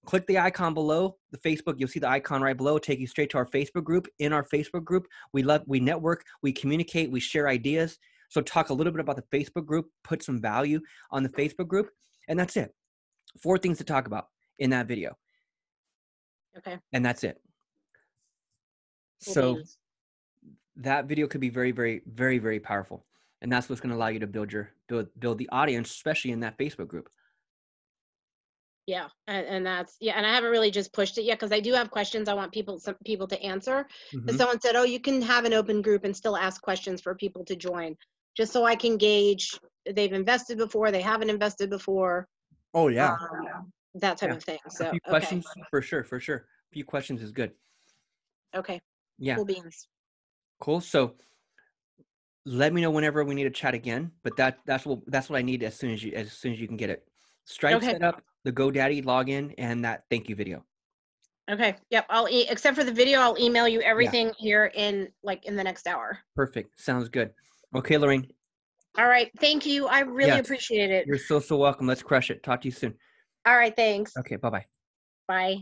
Click the icon below the Facebook. You'll see the icon right below. Take you straight to our Facebook group. In our Facebook group, we love, we network, we communicate, we share ideas. So talk a little bit about the Facebook group, put some value on the Facebook group, and that's it. Four things to talk about in that video. Okay. And that's it. Cool so things. That video could be very, very, very, very powerful. And that's what's going to allow you to build your, build, build the audience, especially in that Facebook group. Yeah. And, and that's, yeah. And I haven't really just pushed it yet, because I do have questions I want people, some people to answer. Mm-hmm. Someone said, oh, you can have an open group and still ask questions for people to join, just so I can gauge they've invested before, they haven't invested before. Oh yeah. Um, that type yeah. of thing. So a few okay. questions for sure. For sure. A few questions is good. Okay. Yeah. Cool beans. Cool. So let me know whenever we need to chat again, but that that's what, that's what I need as soon as you, as soon as you can get it. Stripe okay. set up, the GoDaddy login, and that thank you video. Okay. Yep. I'll e except for the video, I'll email you everything yeah. here in like in the next hour. Perfect. Sounds good. Okay, Lorraine. All right. Thank you. I really yes. appreciate it. You're so, so welcome. Let's crush it. Talk to you soon. All right. Thanks. Okay. Bye-bye. Bye.